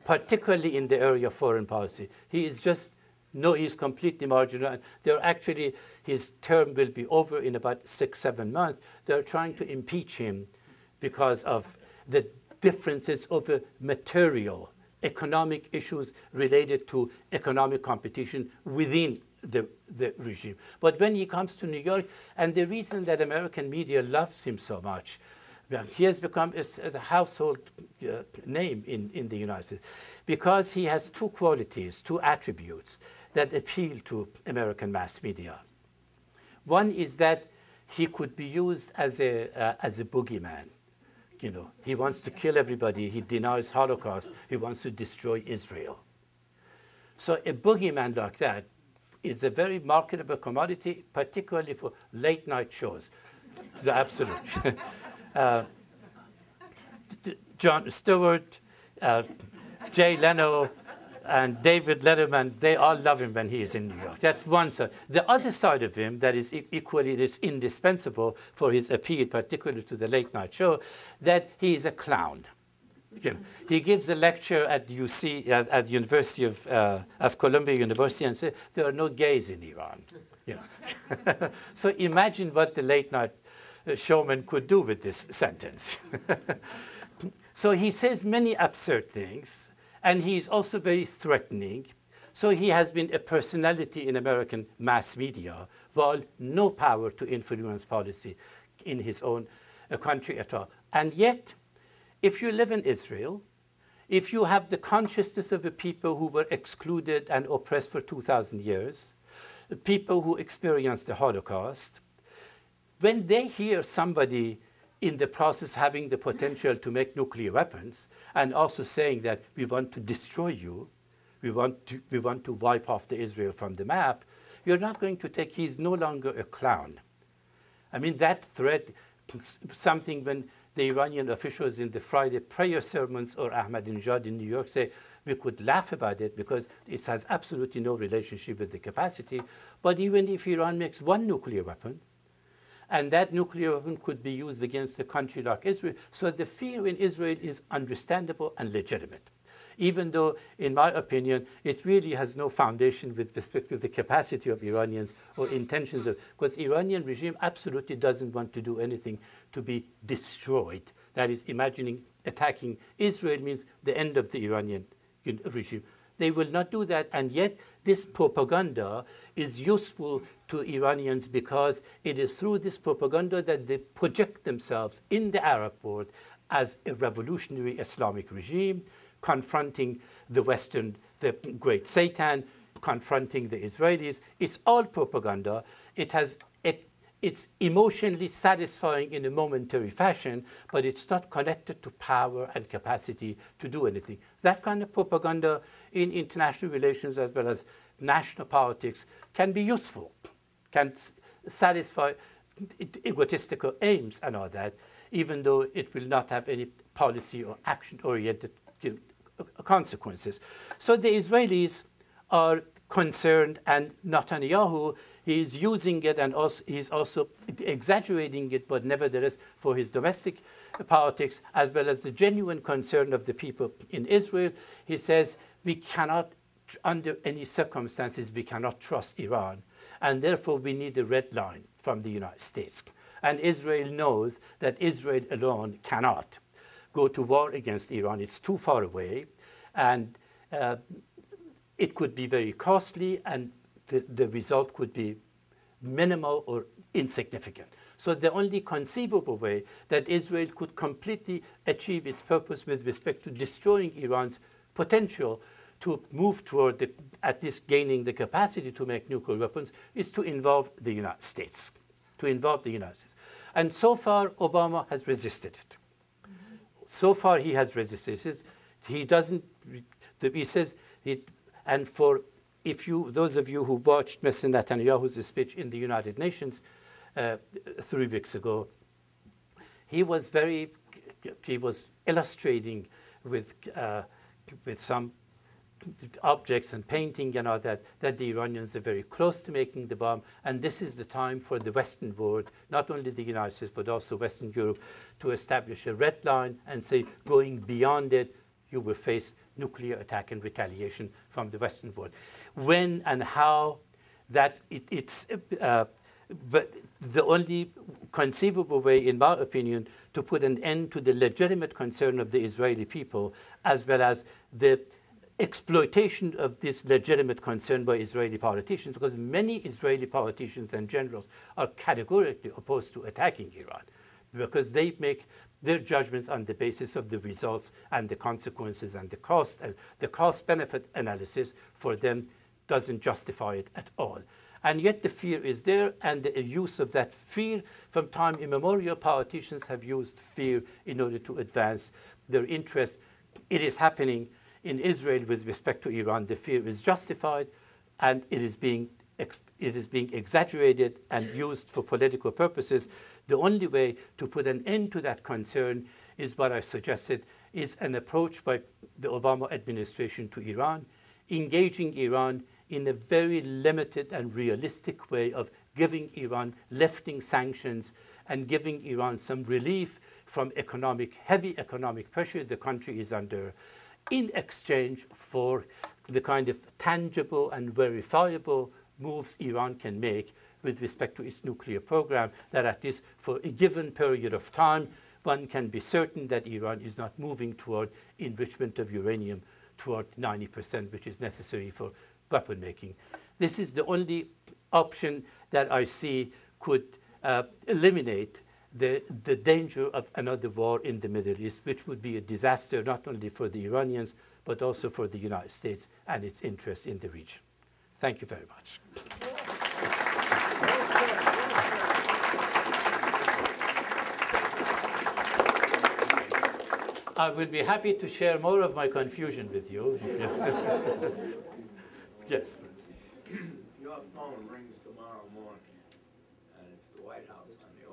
particularly in the area of foreign policy. He is just, no, he's completely marginal. They're actually, his term will be over in about 6-7 months. They're trying to impeach him because of the differences over material, economic issues related to economic competition within the regime. But when he comes to New York, and the reason that American media loves him so much, he has become a household name in the United States, because he has two qualities, two attributes that appeal to American mass media. One is that he could be used as a boogeyman. You know, he wants to kill everybody, he denies Holocaust, he wants to destroy Israel. So a boogeyman like that is a very marketable commodity, particularly for late night shows, the absolute. Jon Stewart, Jay Leno, and David Letterman, they all love him when he is in New York. That's one side. The other side of him that is equally indispensable for his appeal, particularly to the late night show, that he is a clown. He gives a lecture at UC, at University of Columbia University, and says there are no gays in Iran. You know. So imagine what the late night showman could do with this sentence. So he says many absurd things, and he is also very threatening. So he has been a personality in American mass media, while no power to influence policy in his own country at all. And yet, if you live in Israel, if you have the consciousness of a people who were excluded and oppressed for 2,000 years, people who experienced the Holocaust, when they hear somebody in the process having the potential to make nuclear weapons, and also saying that we want to destroy you, we want to wipe off the Israel from the map, you're not going to take, he's no longer a clown. I mean, that threat, something when the Iranian officials in the Friday prayer sermons or Ahmadinejad in New York say, we could laugh about it because it has absolutely no relationship with the capacity, but even if Iran makes one nuclear weapon, and that nuclear weapon could be used against a country like Israel. So the fear in Israel is understandable and legitimate, even though, in my opinion, it really has no foundation with respect to the capacity of Iranians or intentions of, because the Iranian regime absolutely doesn't want to do anything to be destroyed. That is, imagining attacking Israel means the end of the Iranian regime. They will not do that, and yet this propaganda is useful to Iranians because it is through this propaganda that they project themselves in the Arab world as a revolutionary Islamic regime, confronting the Western, the great Satan, confronting the Israelis. It's all propaganda. It's emotionally satisfying in a momentary fashion, but it's not connected to power and capacity to do anything. That kind of propaganda in international relations as well as national politics can be useful, can satisfy egotistical aims and all that, even though it will not have any policy or action-oriented consequences. So the Israelis are concerned, and Netanyahu, he is using it, and also, he is also exaggerating it, but nevertheless for his domestic politics, as well as the genuine concern of the people in Israel. He says, we cannot, under any circumstances, we cannot trust Iran, and therefore we need a red line from the United States. And Israel knows that Israel alone cannot. go to war against Iran. It's too far away, and it could be very costly, and the result could be minimal or insignificant. So the only conceivable way that Israel could completely achieve its purpose with respect to destroying Iran's potential to move toward the, at least gaining the capacity to make nuclear weapons, is to involve the United States, And so far, Obama has resisted it. So far, he has resisted. He says, and for those of you who watched Mr. Netanyahu's speech in the United Nations 3 weeks ago, he was illustrating with some objects and painting and all that, that the Iranians are very close to making the bomb, and this is the time for the Western world, not only the United States, but also Western Europe, to establish a red line and say, going beyond it, you will face nuclear attack and retaliation from the Western world. When and how, that but the only conceivable way, in my opinion, to put an end to the legitimate concern of the Israeli people, as well as the exploitation of this legitimate concern by Israeli politicians, because many Israeli politicians and generals are categorically opposed to attacking Iran, because they make their judgments on the basis of the results and the consequences and the cost, and the cost-benefit analysis for them doesn't justify it at all. And yet the fear is there, and the use of that fear, from time immemorial, politicians have used fear in order to advance their interest. It is happening in Israel with respect to Iran. The fear is justified, and it is being exaggerated and used for political purposes. The only way to put an end to that concern is what I suggested, is an approach by the Obama administration to Iran, engaging Iran in a very limited and realistic way of giving Iran, lifting sanctions and giving Iran some relief from heavy economic pressure the country is under, in exchange for the kind of tangible and verifiable moves Iran can make with respect to its nuclear program, that at least for a given period of time, one can be certain that Iran is not moving toward enrichment of uranium toward 90%, which is necessary for weapon making. This is the only option that I see could eliminate the danger of another war in the Middle East, which would be a disaster not only for the Iranians, but also for the United States and its interests in the region. Thank you very much. I will be happy to share more of my confusion with you. Yes. Your phone rings tomorrow morning, and it's the White House on the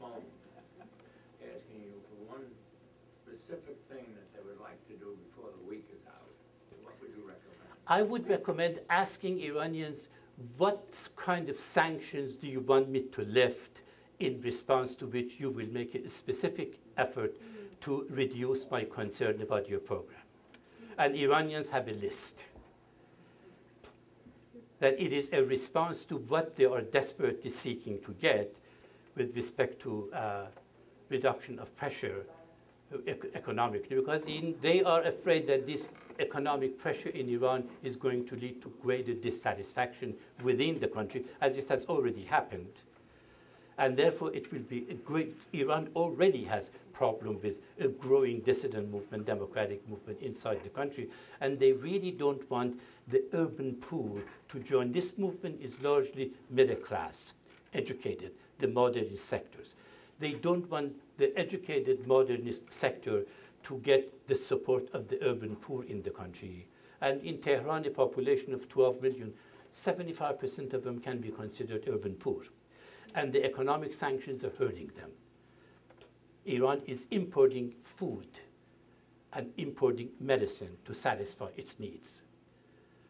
phone asking you for one specific thing that they would like to do before the week is out. What would you recommend? I would recommend asking Iranians, what kind of sanctions do you want me to lift, in response to which you will make a specific effort to reduce my concern about your program. And Iranians have a list. That it is a response to what they are desperately seeking to get with respect to reduction of pressure economically, because they are afraid that this economic pressure in Iran is going to lead to greater dissatisfaction within the country, as it has already happened. And therefore, it will be a great, Iran already has a problem with a growing dissident movement, democratic movement inside the country, and they really don't want the urban pool to join. This movement is largely middle class, educated, the modernist sectors. They don't want the educated modernist sector to get the support of the urban poor in the country. And in Tehran, a population of 12 million, 75% of them can be considered urban poor. And the economic sanctions are hurting them. Iran is importing food and importing medicine to satisfy its needs.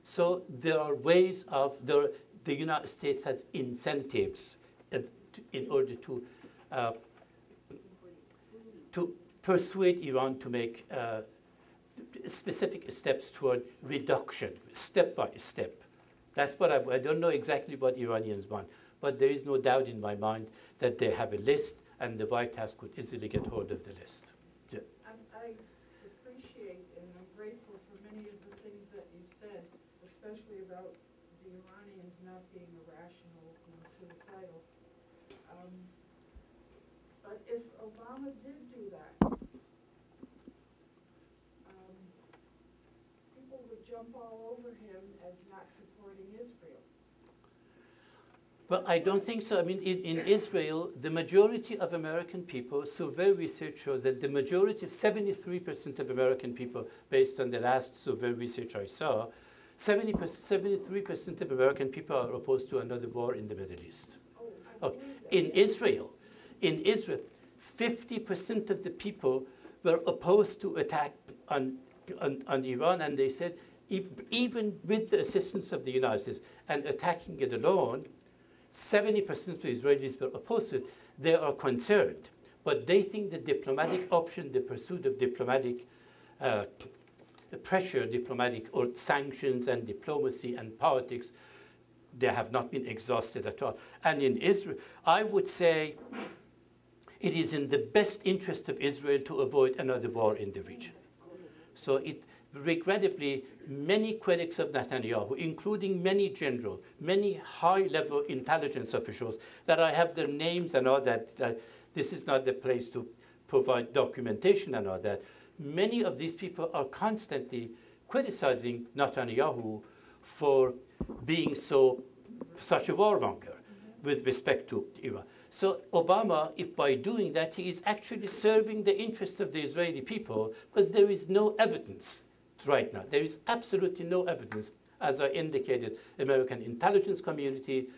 So there are ways of, the United States has incentives in order to persuade Iran to make specific steps toward reduction, step by step. That's what I don't know exactly what Iranians want, but there is no doubt in my mind that they have a list, and the White House could easily get hold of the list. Yeah. I appreciate and I'm grateful for many of the things that you've said, especially about the Iranians not being irrational and suicidal. But if Obama did do that, people would jump all over him as not supporting Israel. Well, I don't think so. I mean, in Israel, the majority of American people, survey research shows that the majority, 73% of American people, based on the last survey research I saw, 73% of American people are opposed to another war in the Middle East. Okay. In Israel, 50% of the people were opposed to attack on Iran, and they said, if, even with the assistance of the United States and attacking it alone, 70% of the Israelis were opposed to it. They are concerned, but they think the diplomatic option, the pursuit of diplomatic pressure, diplomatic or sanctions and diplomacy and politics, they have not been exhausted at all. And in Israel, I would say it is in the best interest of Israel to avoid another war in the region. So it, regrettably, many critics of Netanyahu, including many generals, many high-level intelligence officials, that I have their names and all that, this is not the place to provide documentation and all that. Many of these people are constantly criticizing Netanyahu for being such a warmonger with respect to Iran. So Obama, if by doing that, he is actually serving the interests of the Israeli people, because there is no evidence right now. There is absolutely no evidence. As I indicated, American intelligence community,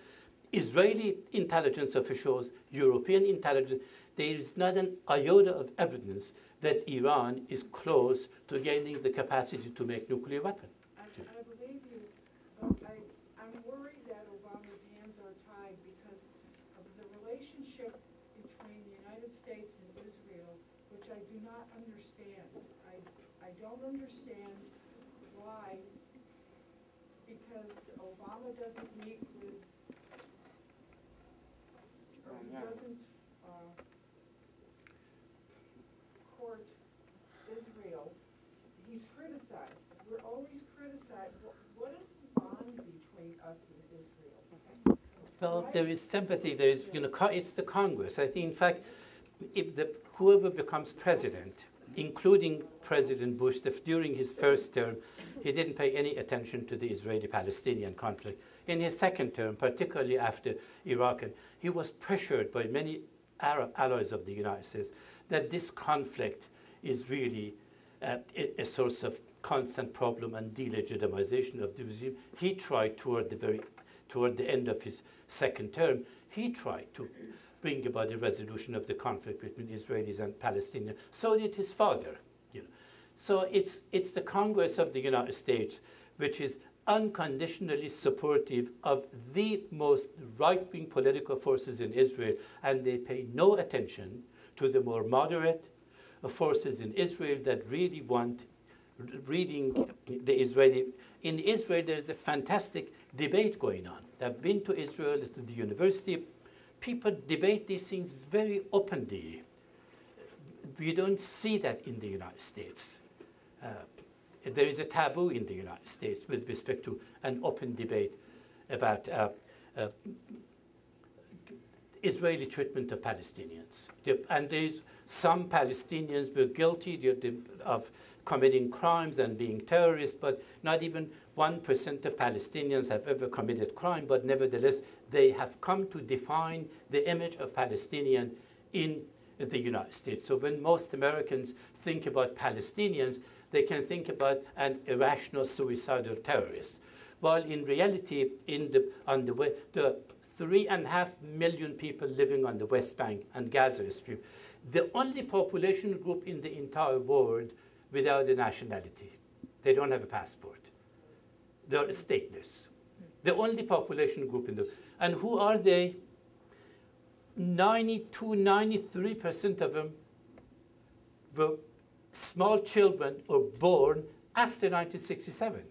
Israeli intelligence officials, European intelligence, there is not an iota of evidence that Iran is close to gaining the capacity to make nuclear weapons. I believe you, but I'm worried that Obama's hands are tied because of the relationship between the United States and Israel, which I do not understand. I don't understand why, because Obama doesn't meet with, doesn't court Israel. He's criticized. We're always criticized. What is the bond between us and Israel? Okay. Well, there is sympathy. There is, you know, it's the Congress. I think, in fact, if the, whoever becomes president, including President Bush, during his first term, he didn't pay any attention to the Israeli-Palestinian conflict. In his second term, particularly after Iraq, he was pressured by many Arab allies of the United States that this conflict is really a source of constant problem and delegitimization of the regime. He tried toward the end of his second term, he tried to bring about a resolution of the conflict between Israelis and Palestinians. So did his father. You know. So it's the Congress of the United States which is unconditionally supportive of the most right-wing political forces in Israel, and they pay no attention to the more moderate forces in Israel that really want reading the Israeli. In Israel, there's a fantastic debate going on. I've been to Israel, to the university. People debate these things very openly. We don't see that in the United States. There is a taboo in the United States with respect to an open debate about Israeli treatment of Palestinians. And there's some Palestinians were guilty of committing crimes and being terrorists, but not even 1% of Palestinians have ever committed crime, but nevertheless, they have come to define the image of Palestinian in the United States. So when most Americans think about Palestinians, they can think about an irrational suicidal terrorist. While in reality, on the 3.5 million people living on the West Bank and Gaza Strip, the only population group in the entire world without a nationality. They don't have a passport. They're stateless. The only population group in the world. And who are they? 92–93% of them were small children or born after 1967.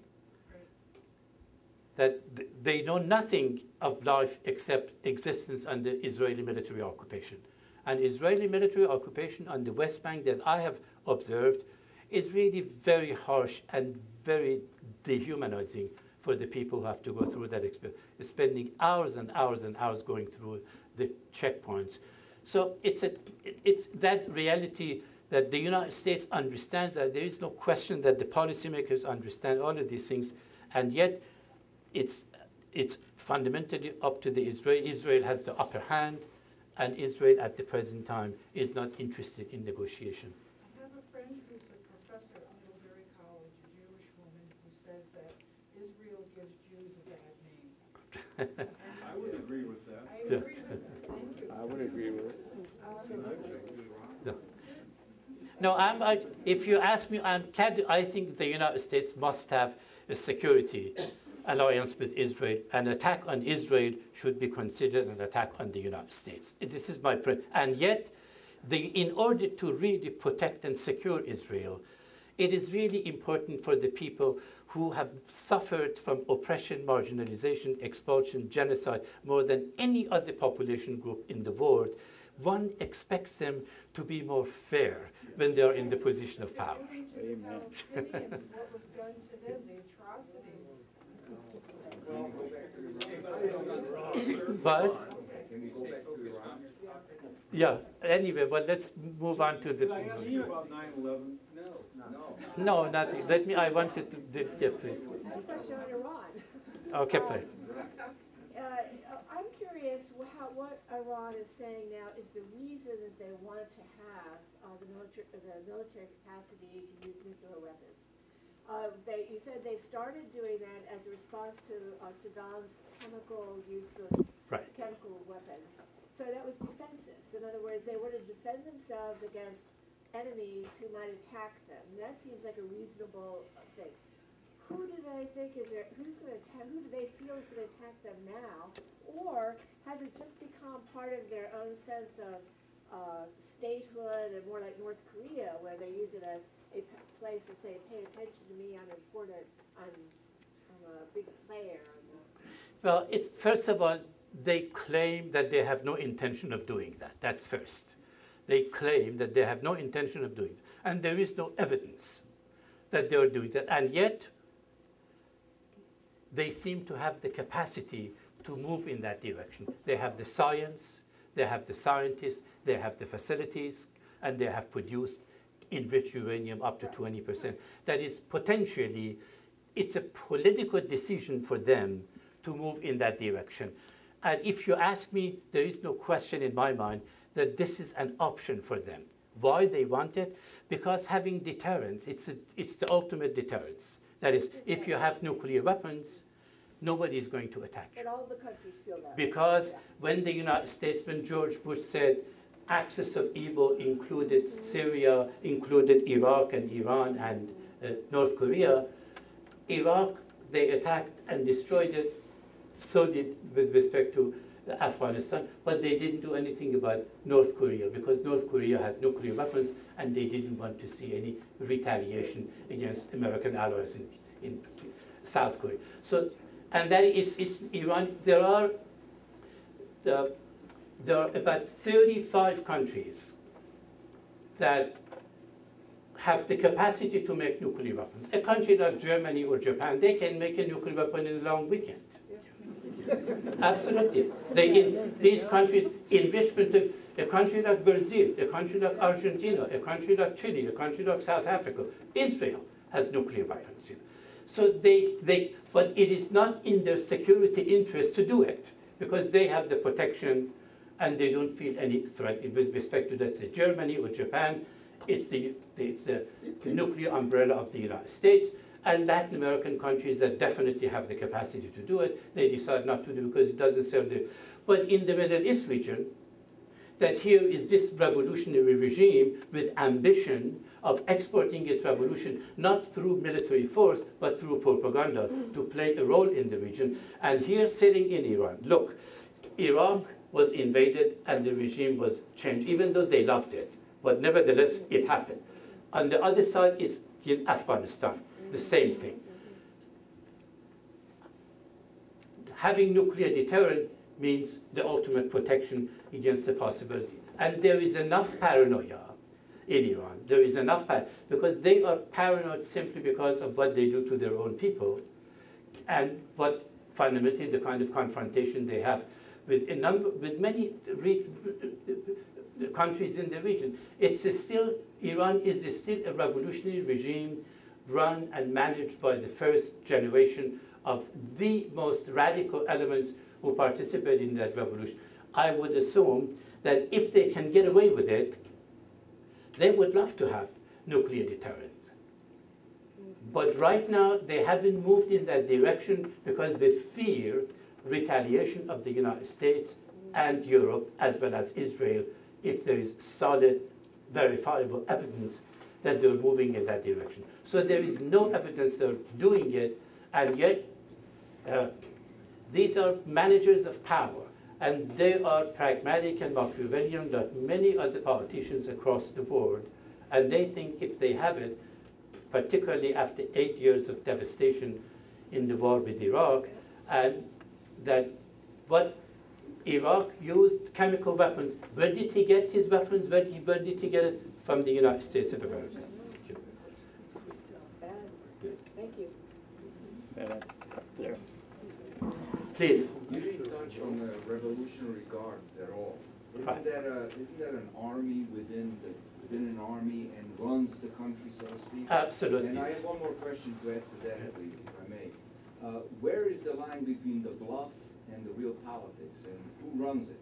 That they know nothing of life except existence under Israeli military occupation. and Israeli military occupation on the West Bank that I have observed is really very harsh and very dehumanizing for the people who have to go through that experience, spending hours and hours and hours going through the checkpoints. So it's that reality that the United States understands, that there is no question that the policymakers understand all of these things, and yet it's fundamentally up to the Israel. Israel has the upper hand, and Israel at the present time is not interested in negotiation. I have a friend who's a professor at Middlebury College, a Jewish woman, who says that Israel gives Jews a bad name. I would agree with that. I agree with that. Thank you. I would agree with it. No, if you ask me, I think the United States must have a security alliance with Israel. An attack on Israel should be considered an attack on the United States. This is my point. And yet, in order to really protect and secure Israel, it is really important for the people who have suffered from oppression, marginalization, expulsion, genocide, more than any other population group in the world. One expects them to be more fair when they are in the position of power. Amen. What was done to them, the atrocities. But, yeah, anyway, but let's move on to the... Did I ask you about 9/11? No. No, not... Let me... I wanted to... Yeah, please. I have a question on Iran. Okay, please. I'm curious what Iran is saying now is the reason that they wanted to have the military capacity to use nuclear weapons. You said they started doing that as a response to Saddam's chemical use of chemical weapons. So that was defensive. So in other words, they wanted to defend themselves against enemies who might attack them. And that seems like a reasonable thing. Who do they think is there? Who's going to attack? Who do they feel is going to attack them now? Or has it just become part of their own sense of statehood, and more like North Korea, where they use it as a place to say, "Pay attention to me. I'm important. I'm a big player." Well, it's first of all, they claim that they have no intention of doing that. That's first. They claim that they have no intention of doing that, and there is no evidence that they are doing that, and yet. They seem to have the capacity to move in that direction. They have the science, they have the scientists, they have the facilities, and they have produced enriched uranium up to 20%. That is potentially, it's a political decision for them to move in that direction. And if you ask me, there is no question in my mind that this is an option for them. Why they want it? Because having deterrence, it's the ultimate deterrence. That is, if you have nuclear weapons, nobody is going to attack you. And all the countries feel that. Because when the United States, when George Bush said, axis of evil included Syria, included Iraq and Iran and North Korea, Iraq, they attacked and destroyed it, so did with respect to Afghanistan, but they didn't do anything about North Korea because North Korea had nuclear weapons and they didn't want to see any retaliation against American allies in South Korea. So, and that is, it's Iran. There are about 35 countries that have the capacity to make nuclear weapons. A country like Germany or Japan, they can make a nuclear weapon in a long weekend. Absolutely. These countries, enrichment of a country like Brazil, a country like Argentina, a country like Chile, a country like South Africa, Israel has nuclear weapons. So but it is not in their security interest to do it because they have the protection and they don't feel any threat with respect to, let's say, Germany or Japan. It's the nuclear umbrella of the United States. And Latin American countries that definitely have the capacity to do it, they decide not to do it because it doesn't serve them. But in the Middle East region, that here is this revolutionary regime with ambition of exporting its revolution, not through military force, but through propaganda to play a role in the region. And here sitting in Iran, look, Iraq was invaded and the regime was changed, even though they loved it. But nevertheless, it happened. On the other side is in Afghanistan. The same thing. Having nuclear deterrent means the ultimate protection against the possibility. And there is enough paranoia in Iran. There is enough paranoia, because they are paranoid simply because of what they do to their own people and what fundamentally the kind of confrontation they have with a number, with many countries in the region. It's still, Iran is still a revolutionary regime run and managed by the first generation of the most radical elements who participated in that revolution. I would assume that if they can get away with it, they would love to have nuclear deterrence. But right now, they haven't moved in that direction because they fear retaliation of the United States and Europe, as well as Israel, if there is solid, verifiable evidence that they're moving in that direction. So there is no evidence they're doing it, and yet these are managers of power, and they are pragmatic and Machiavellian like many other politicians across the board, and they think if they have it, particularly after 8 years of devastation in the war with Iraq, and that what Iraq used chemical weapons. Where did he get his weapons? Where did he get it? From the United States of America. Thank you. Thank you. There. Please. You didn't touch on the Revolutionary Guards at all. Isn't that an army within an army and runs the country, so to speak? Absolutely. And I have one more question to add to that, please, if I may. Where is the line between the bluff and the real politics, and who runs it?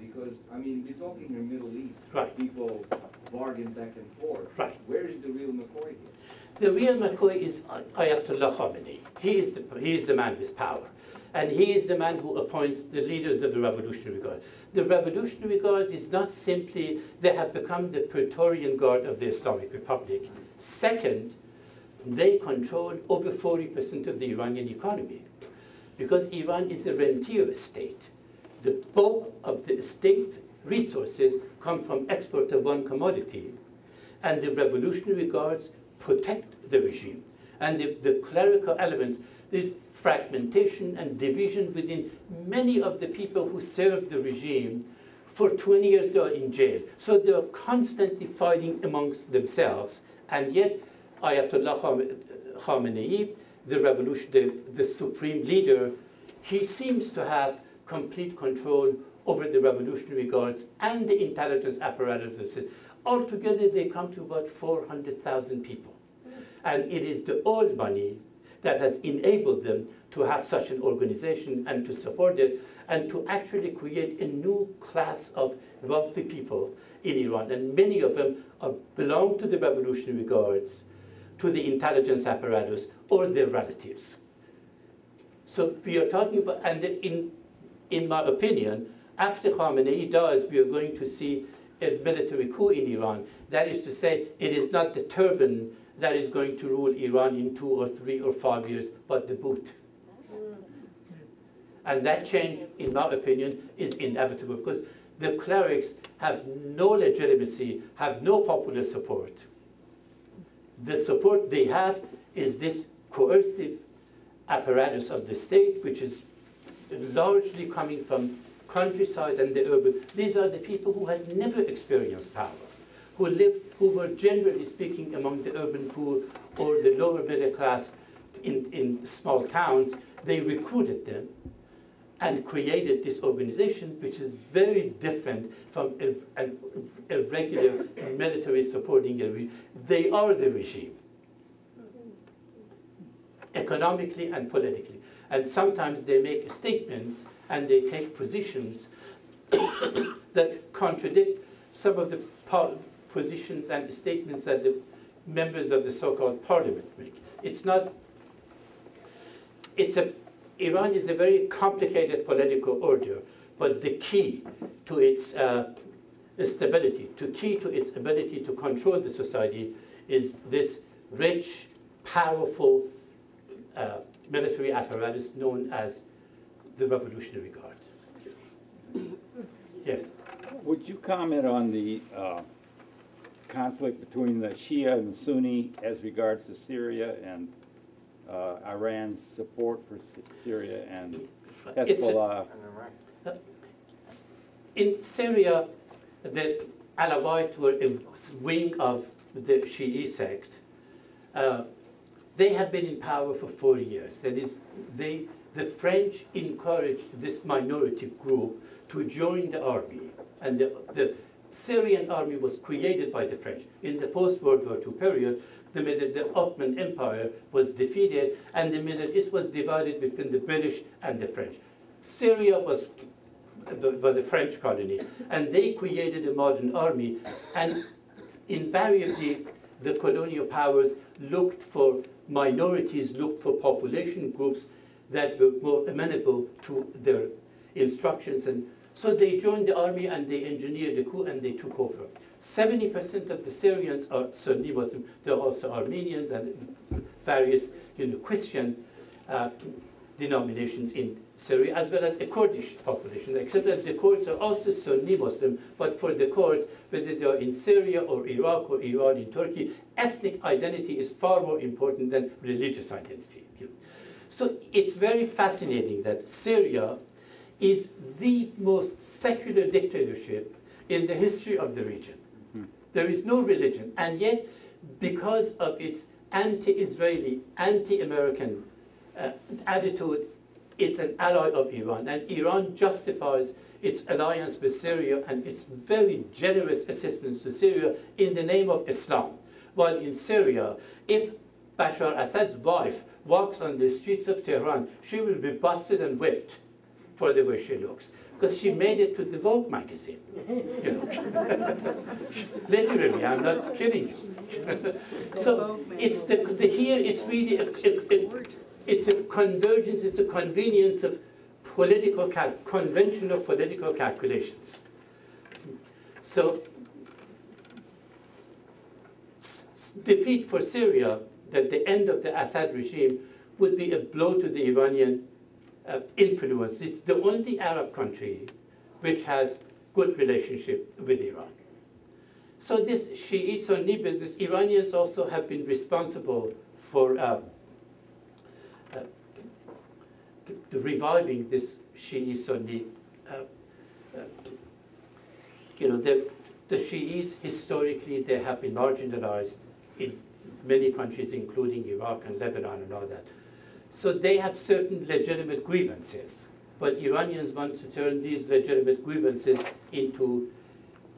Because, I mean, we're talking here Middle East. Right. People bargain back and forth. Right. Where is the real McCoy here? The real McCoy is Ayatollah Khamenei. He is the man with power. And he is the man who appoints the leaders of the Revolutionary Guard. The Revolutionary Guards is not simply, they have become the Praetorian Guard of the Islamic Republic. Second, they control over 40% of the Iranian economy, because Iran is a rentier state. The bulk of the state resources come from export of one commodity, and the Revolutionary Guards protect the regime. And the clerical elements, there's fragmentation and division within many of the people who served the regime. For 20 years they are in jail. So they are constantly fighting amongst themselves, and yet Ayatollah Khamenei, the supreme leader, he seems to have complete control over the Revolutionary Guards and the intelligence apparatus. Altogether, they come to about 400,000 people. And it is the oil money that has enabled them to have such an organization and to support it, and to actually create a new class of wealthy people in Iran. And many of them belong to the Revolutionary Guards, to the intelligence apparatus, or their relatives. So we are talking about, and in my opinion, after Khamenei dies, we are going to see a military coup in Iran. That is to say, it is not the turban that is going to rule Iran in 2 or 3 or 5 years, but the boot. And that change, in my opinion, is inevitable, because the clerics have no legitimacy, have no popular support. The support they have is this coercive apparatus of the state, which is largely coming from countryside and the urban. These are the people who had never experienced power, who lived, who were generally speaking among the urban poor or the lower middle class in small towns. They recruited them and created this organization, which is very different from a regular military supporting regime. They are the regime, economically and politically. And sometimes they make statements and they take positions that contradict some of the positions and statements that the members of the so-called parliament make. It's not, it's a, Iran is a very complicated political order, but the key to its stability, the key to its ability to control the society is this rich, powerful military apparatus known as the Revolutionary Guard. Yes? Would you comment on the conflict between the Shia and the Sunni as regards to Syria and Iran's support for Syria and Hezbollah? In Syria, that Alawite were a wing of the Shi'i sect. They have been in power for 40 years. That is, the French encouraged this minority group to join the army. And the Syrian army was created by the French. In the post-World War II period, the Ottoman Empire was defeated, and the Middle East was divided between the British and the French. Syria was a French colony, and they created a modern army, and invariably the colonial powers looked for minorities, looked for population groups that were more amenable to their instructions. And so they joined the army and they engineered the coup and they took over. 70% of the Syrians are Sunni Muslim. There are also Armenians and various Christian denominations in Syria, as well as a Kurdish population, except that the Kurds are also Sunni Muslim, but for the Kurds, whether they are in Syria or Iraq or Iran, in Turkey, ethnic identity is far more important than religious identity. So it's very fascinating that Syria is the most secular dictatorship in the history of the region. Mm-hmm. There is no religion, and yet, because of its anti-Israeli, anti-American attitude, it's an ally of Iran, and Iran justifies its alliance with Syria and its very generous assistance to Syria in the name of Islam. While in Syria, if Bashar Assad's wife walks on the streets of Tehran, she will be busted and whipped for the way she looks, because she made it to the Vogue magazine. Literally, I'm not kidding you. So it's here it's really it's a convergence, it's a convenience of political conventional political calculations. So defeat for Syria, that the end of the Assad regime, would be a blow to the Iranian influence. It's the only Arab country which has good relationship with Iran. So this Shi'i Sunni business, Iranians also have been responsible for reviving this Shi'i Sunni. The Shi'is historically, they have been marginalized in many countries, including Iraq and Lebanon and all that. So they have certain legitimate grievances, but Iranians want to turn these legitimate grievances into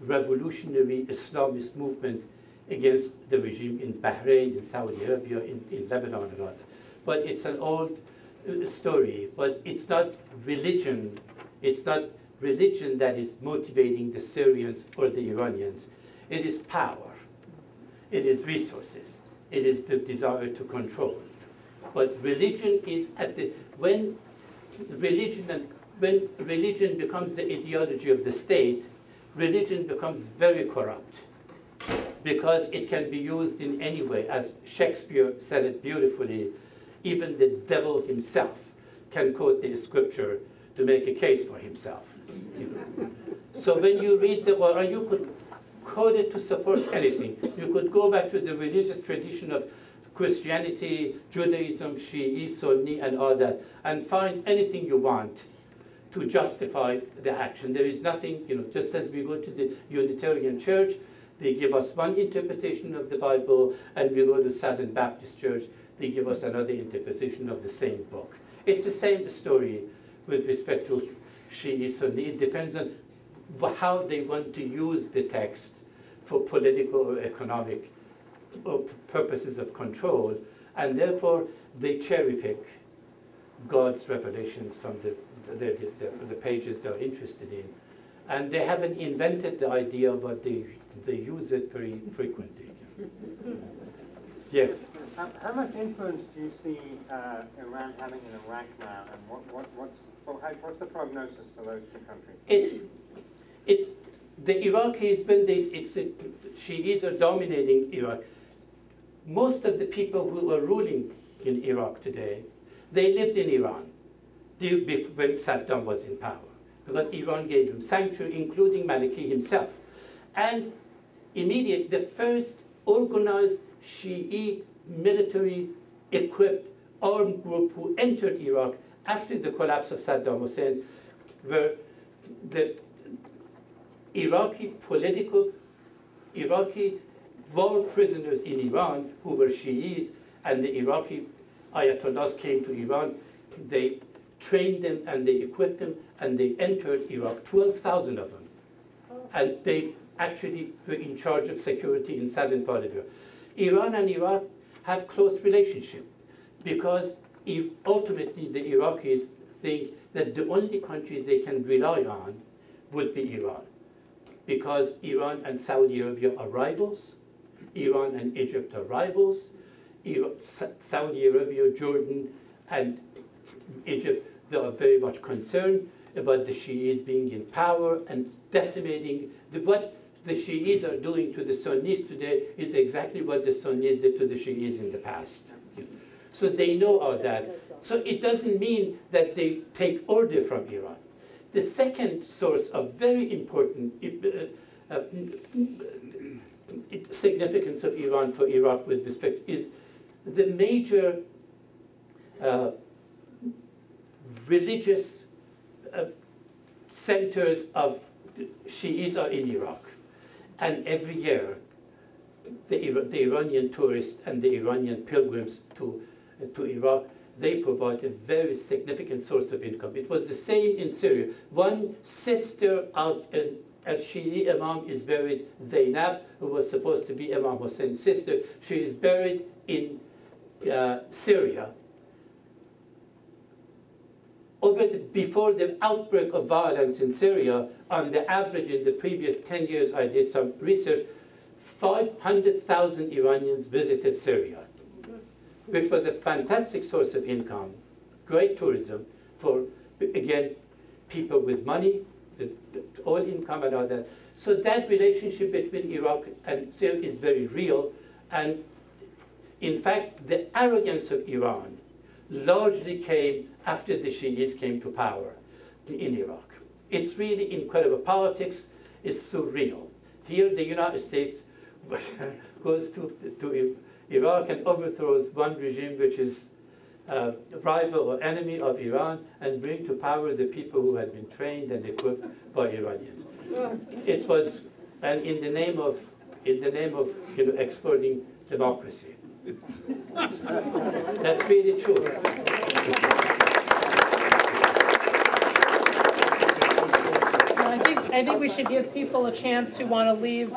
revolutionary Islamist movement against the regime in Bahrain, in Saudi Arabia, in Lebanon and all that. But it's an old story, but it's not religion. It's not religion that is motivating the Syrians or the Iranians. It is power. It is resources. It is the desire to control. But religion is at the, when religion becomes the ideology of the state, religion becomes very corrupt, because it can be used in any way. As Shakespeare said it beautifully, even the devil himself can quote the scripture to make a case for himself. So when you read the Quran, you could quote it to support anything. You could go back to the religious tradition of Christianity, Judaism, Shi'i, Sunni, and all that, and find anything you want to justify the action. There is nothing, just as we go to the Unitarian Church, they give us one interpretation of the Bible, and we go to Southern Baptist Church, they give us another interpretation of the same book. It's the same story with respect to Shi'i, Sunni. It depends on how they want to use the text for political or economic purposes of control, and therefore they cherry pick God's revelations from the pages they're interested in. And they haven't invented the idea, but they use it very frequently. Yes? How much influence do you see Iran having in Iraq now, and what's the prognosis for those two countries? It's the Iraqis, when Shi'is are dominating Iraq, most of the people who are ruling in Iraq today, they lived in Iran when Saddam was in power, because Iran gave him sanctuary, including Maliki himself. And the first organized Shi'i military-equipped armed group who entered Iraq after the collapse of Saddam Hussein were the Iraqi war prisoners in Iran who were Shi'is, and the Iraqi Ayatollahs came to Iran. They trained them and they equipped them, and they entered Iraq, 12,000 of them. And they actually were in charge of security in southern part of Iraq. Iran and Iraq have close relationship because ultimately the Iraqis think that the only country they can rely on would be Iran, because Iran and Saudi Arabia are rivals, Iran and Egypt are rivals, Saudi Arabia, Jordan, and Egypt, they are very much concerned about the Shi'is being in power and decimating. What the Shi'is are doing to the Sunnis today is exactly what the Sunnis did to the Shi'is in the past. So they know all that. So it doesn't mean that they take order from Iran. The second source of very important significance of Iran for Iraq with respect is the major religious centers of Shi'is are in Iraq. And every year, the Iranian tourists and the Iranian pilgrims to Iraq, they provide a very significant source of income. It was the same in Syria. One sister of a Shi'i imam is buried, Zainab, who was supposed to be Imam Hussein's sister. She is buried in Syria. Before the outbreak of violence in Syria, on the average in the previous 10 years, I did some research, 500,000 Iranians visited Syria, which was a fantastic source of income, great tourism for, again, people with money, with all income and all that. So that relationship between Iraq and Syria is very real. And in fact, the arrogance of Iran largely came after the Shi'is came to power in Iraq. It's really incredible. Politics is surreal. Here, the United States goes to Iraq and overthrows one regime which is rival or enemy of Iran and bring to power the people who had been trained and equipped by Iranians. It was, and in the name of exporting democracy. That's really true. I think we should give people a chance who want to leave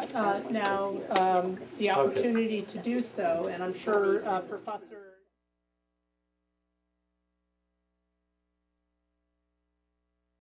now the opportunity to do so, and I'm sure Professor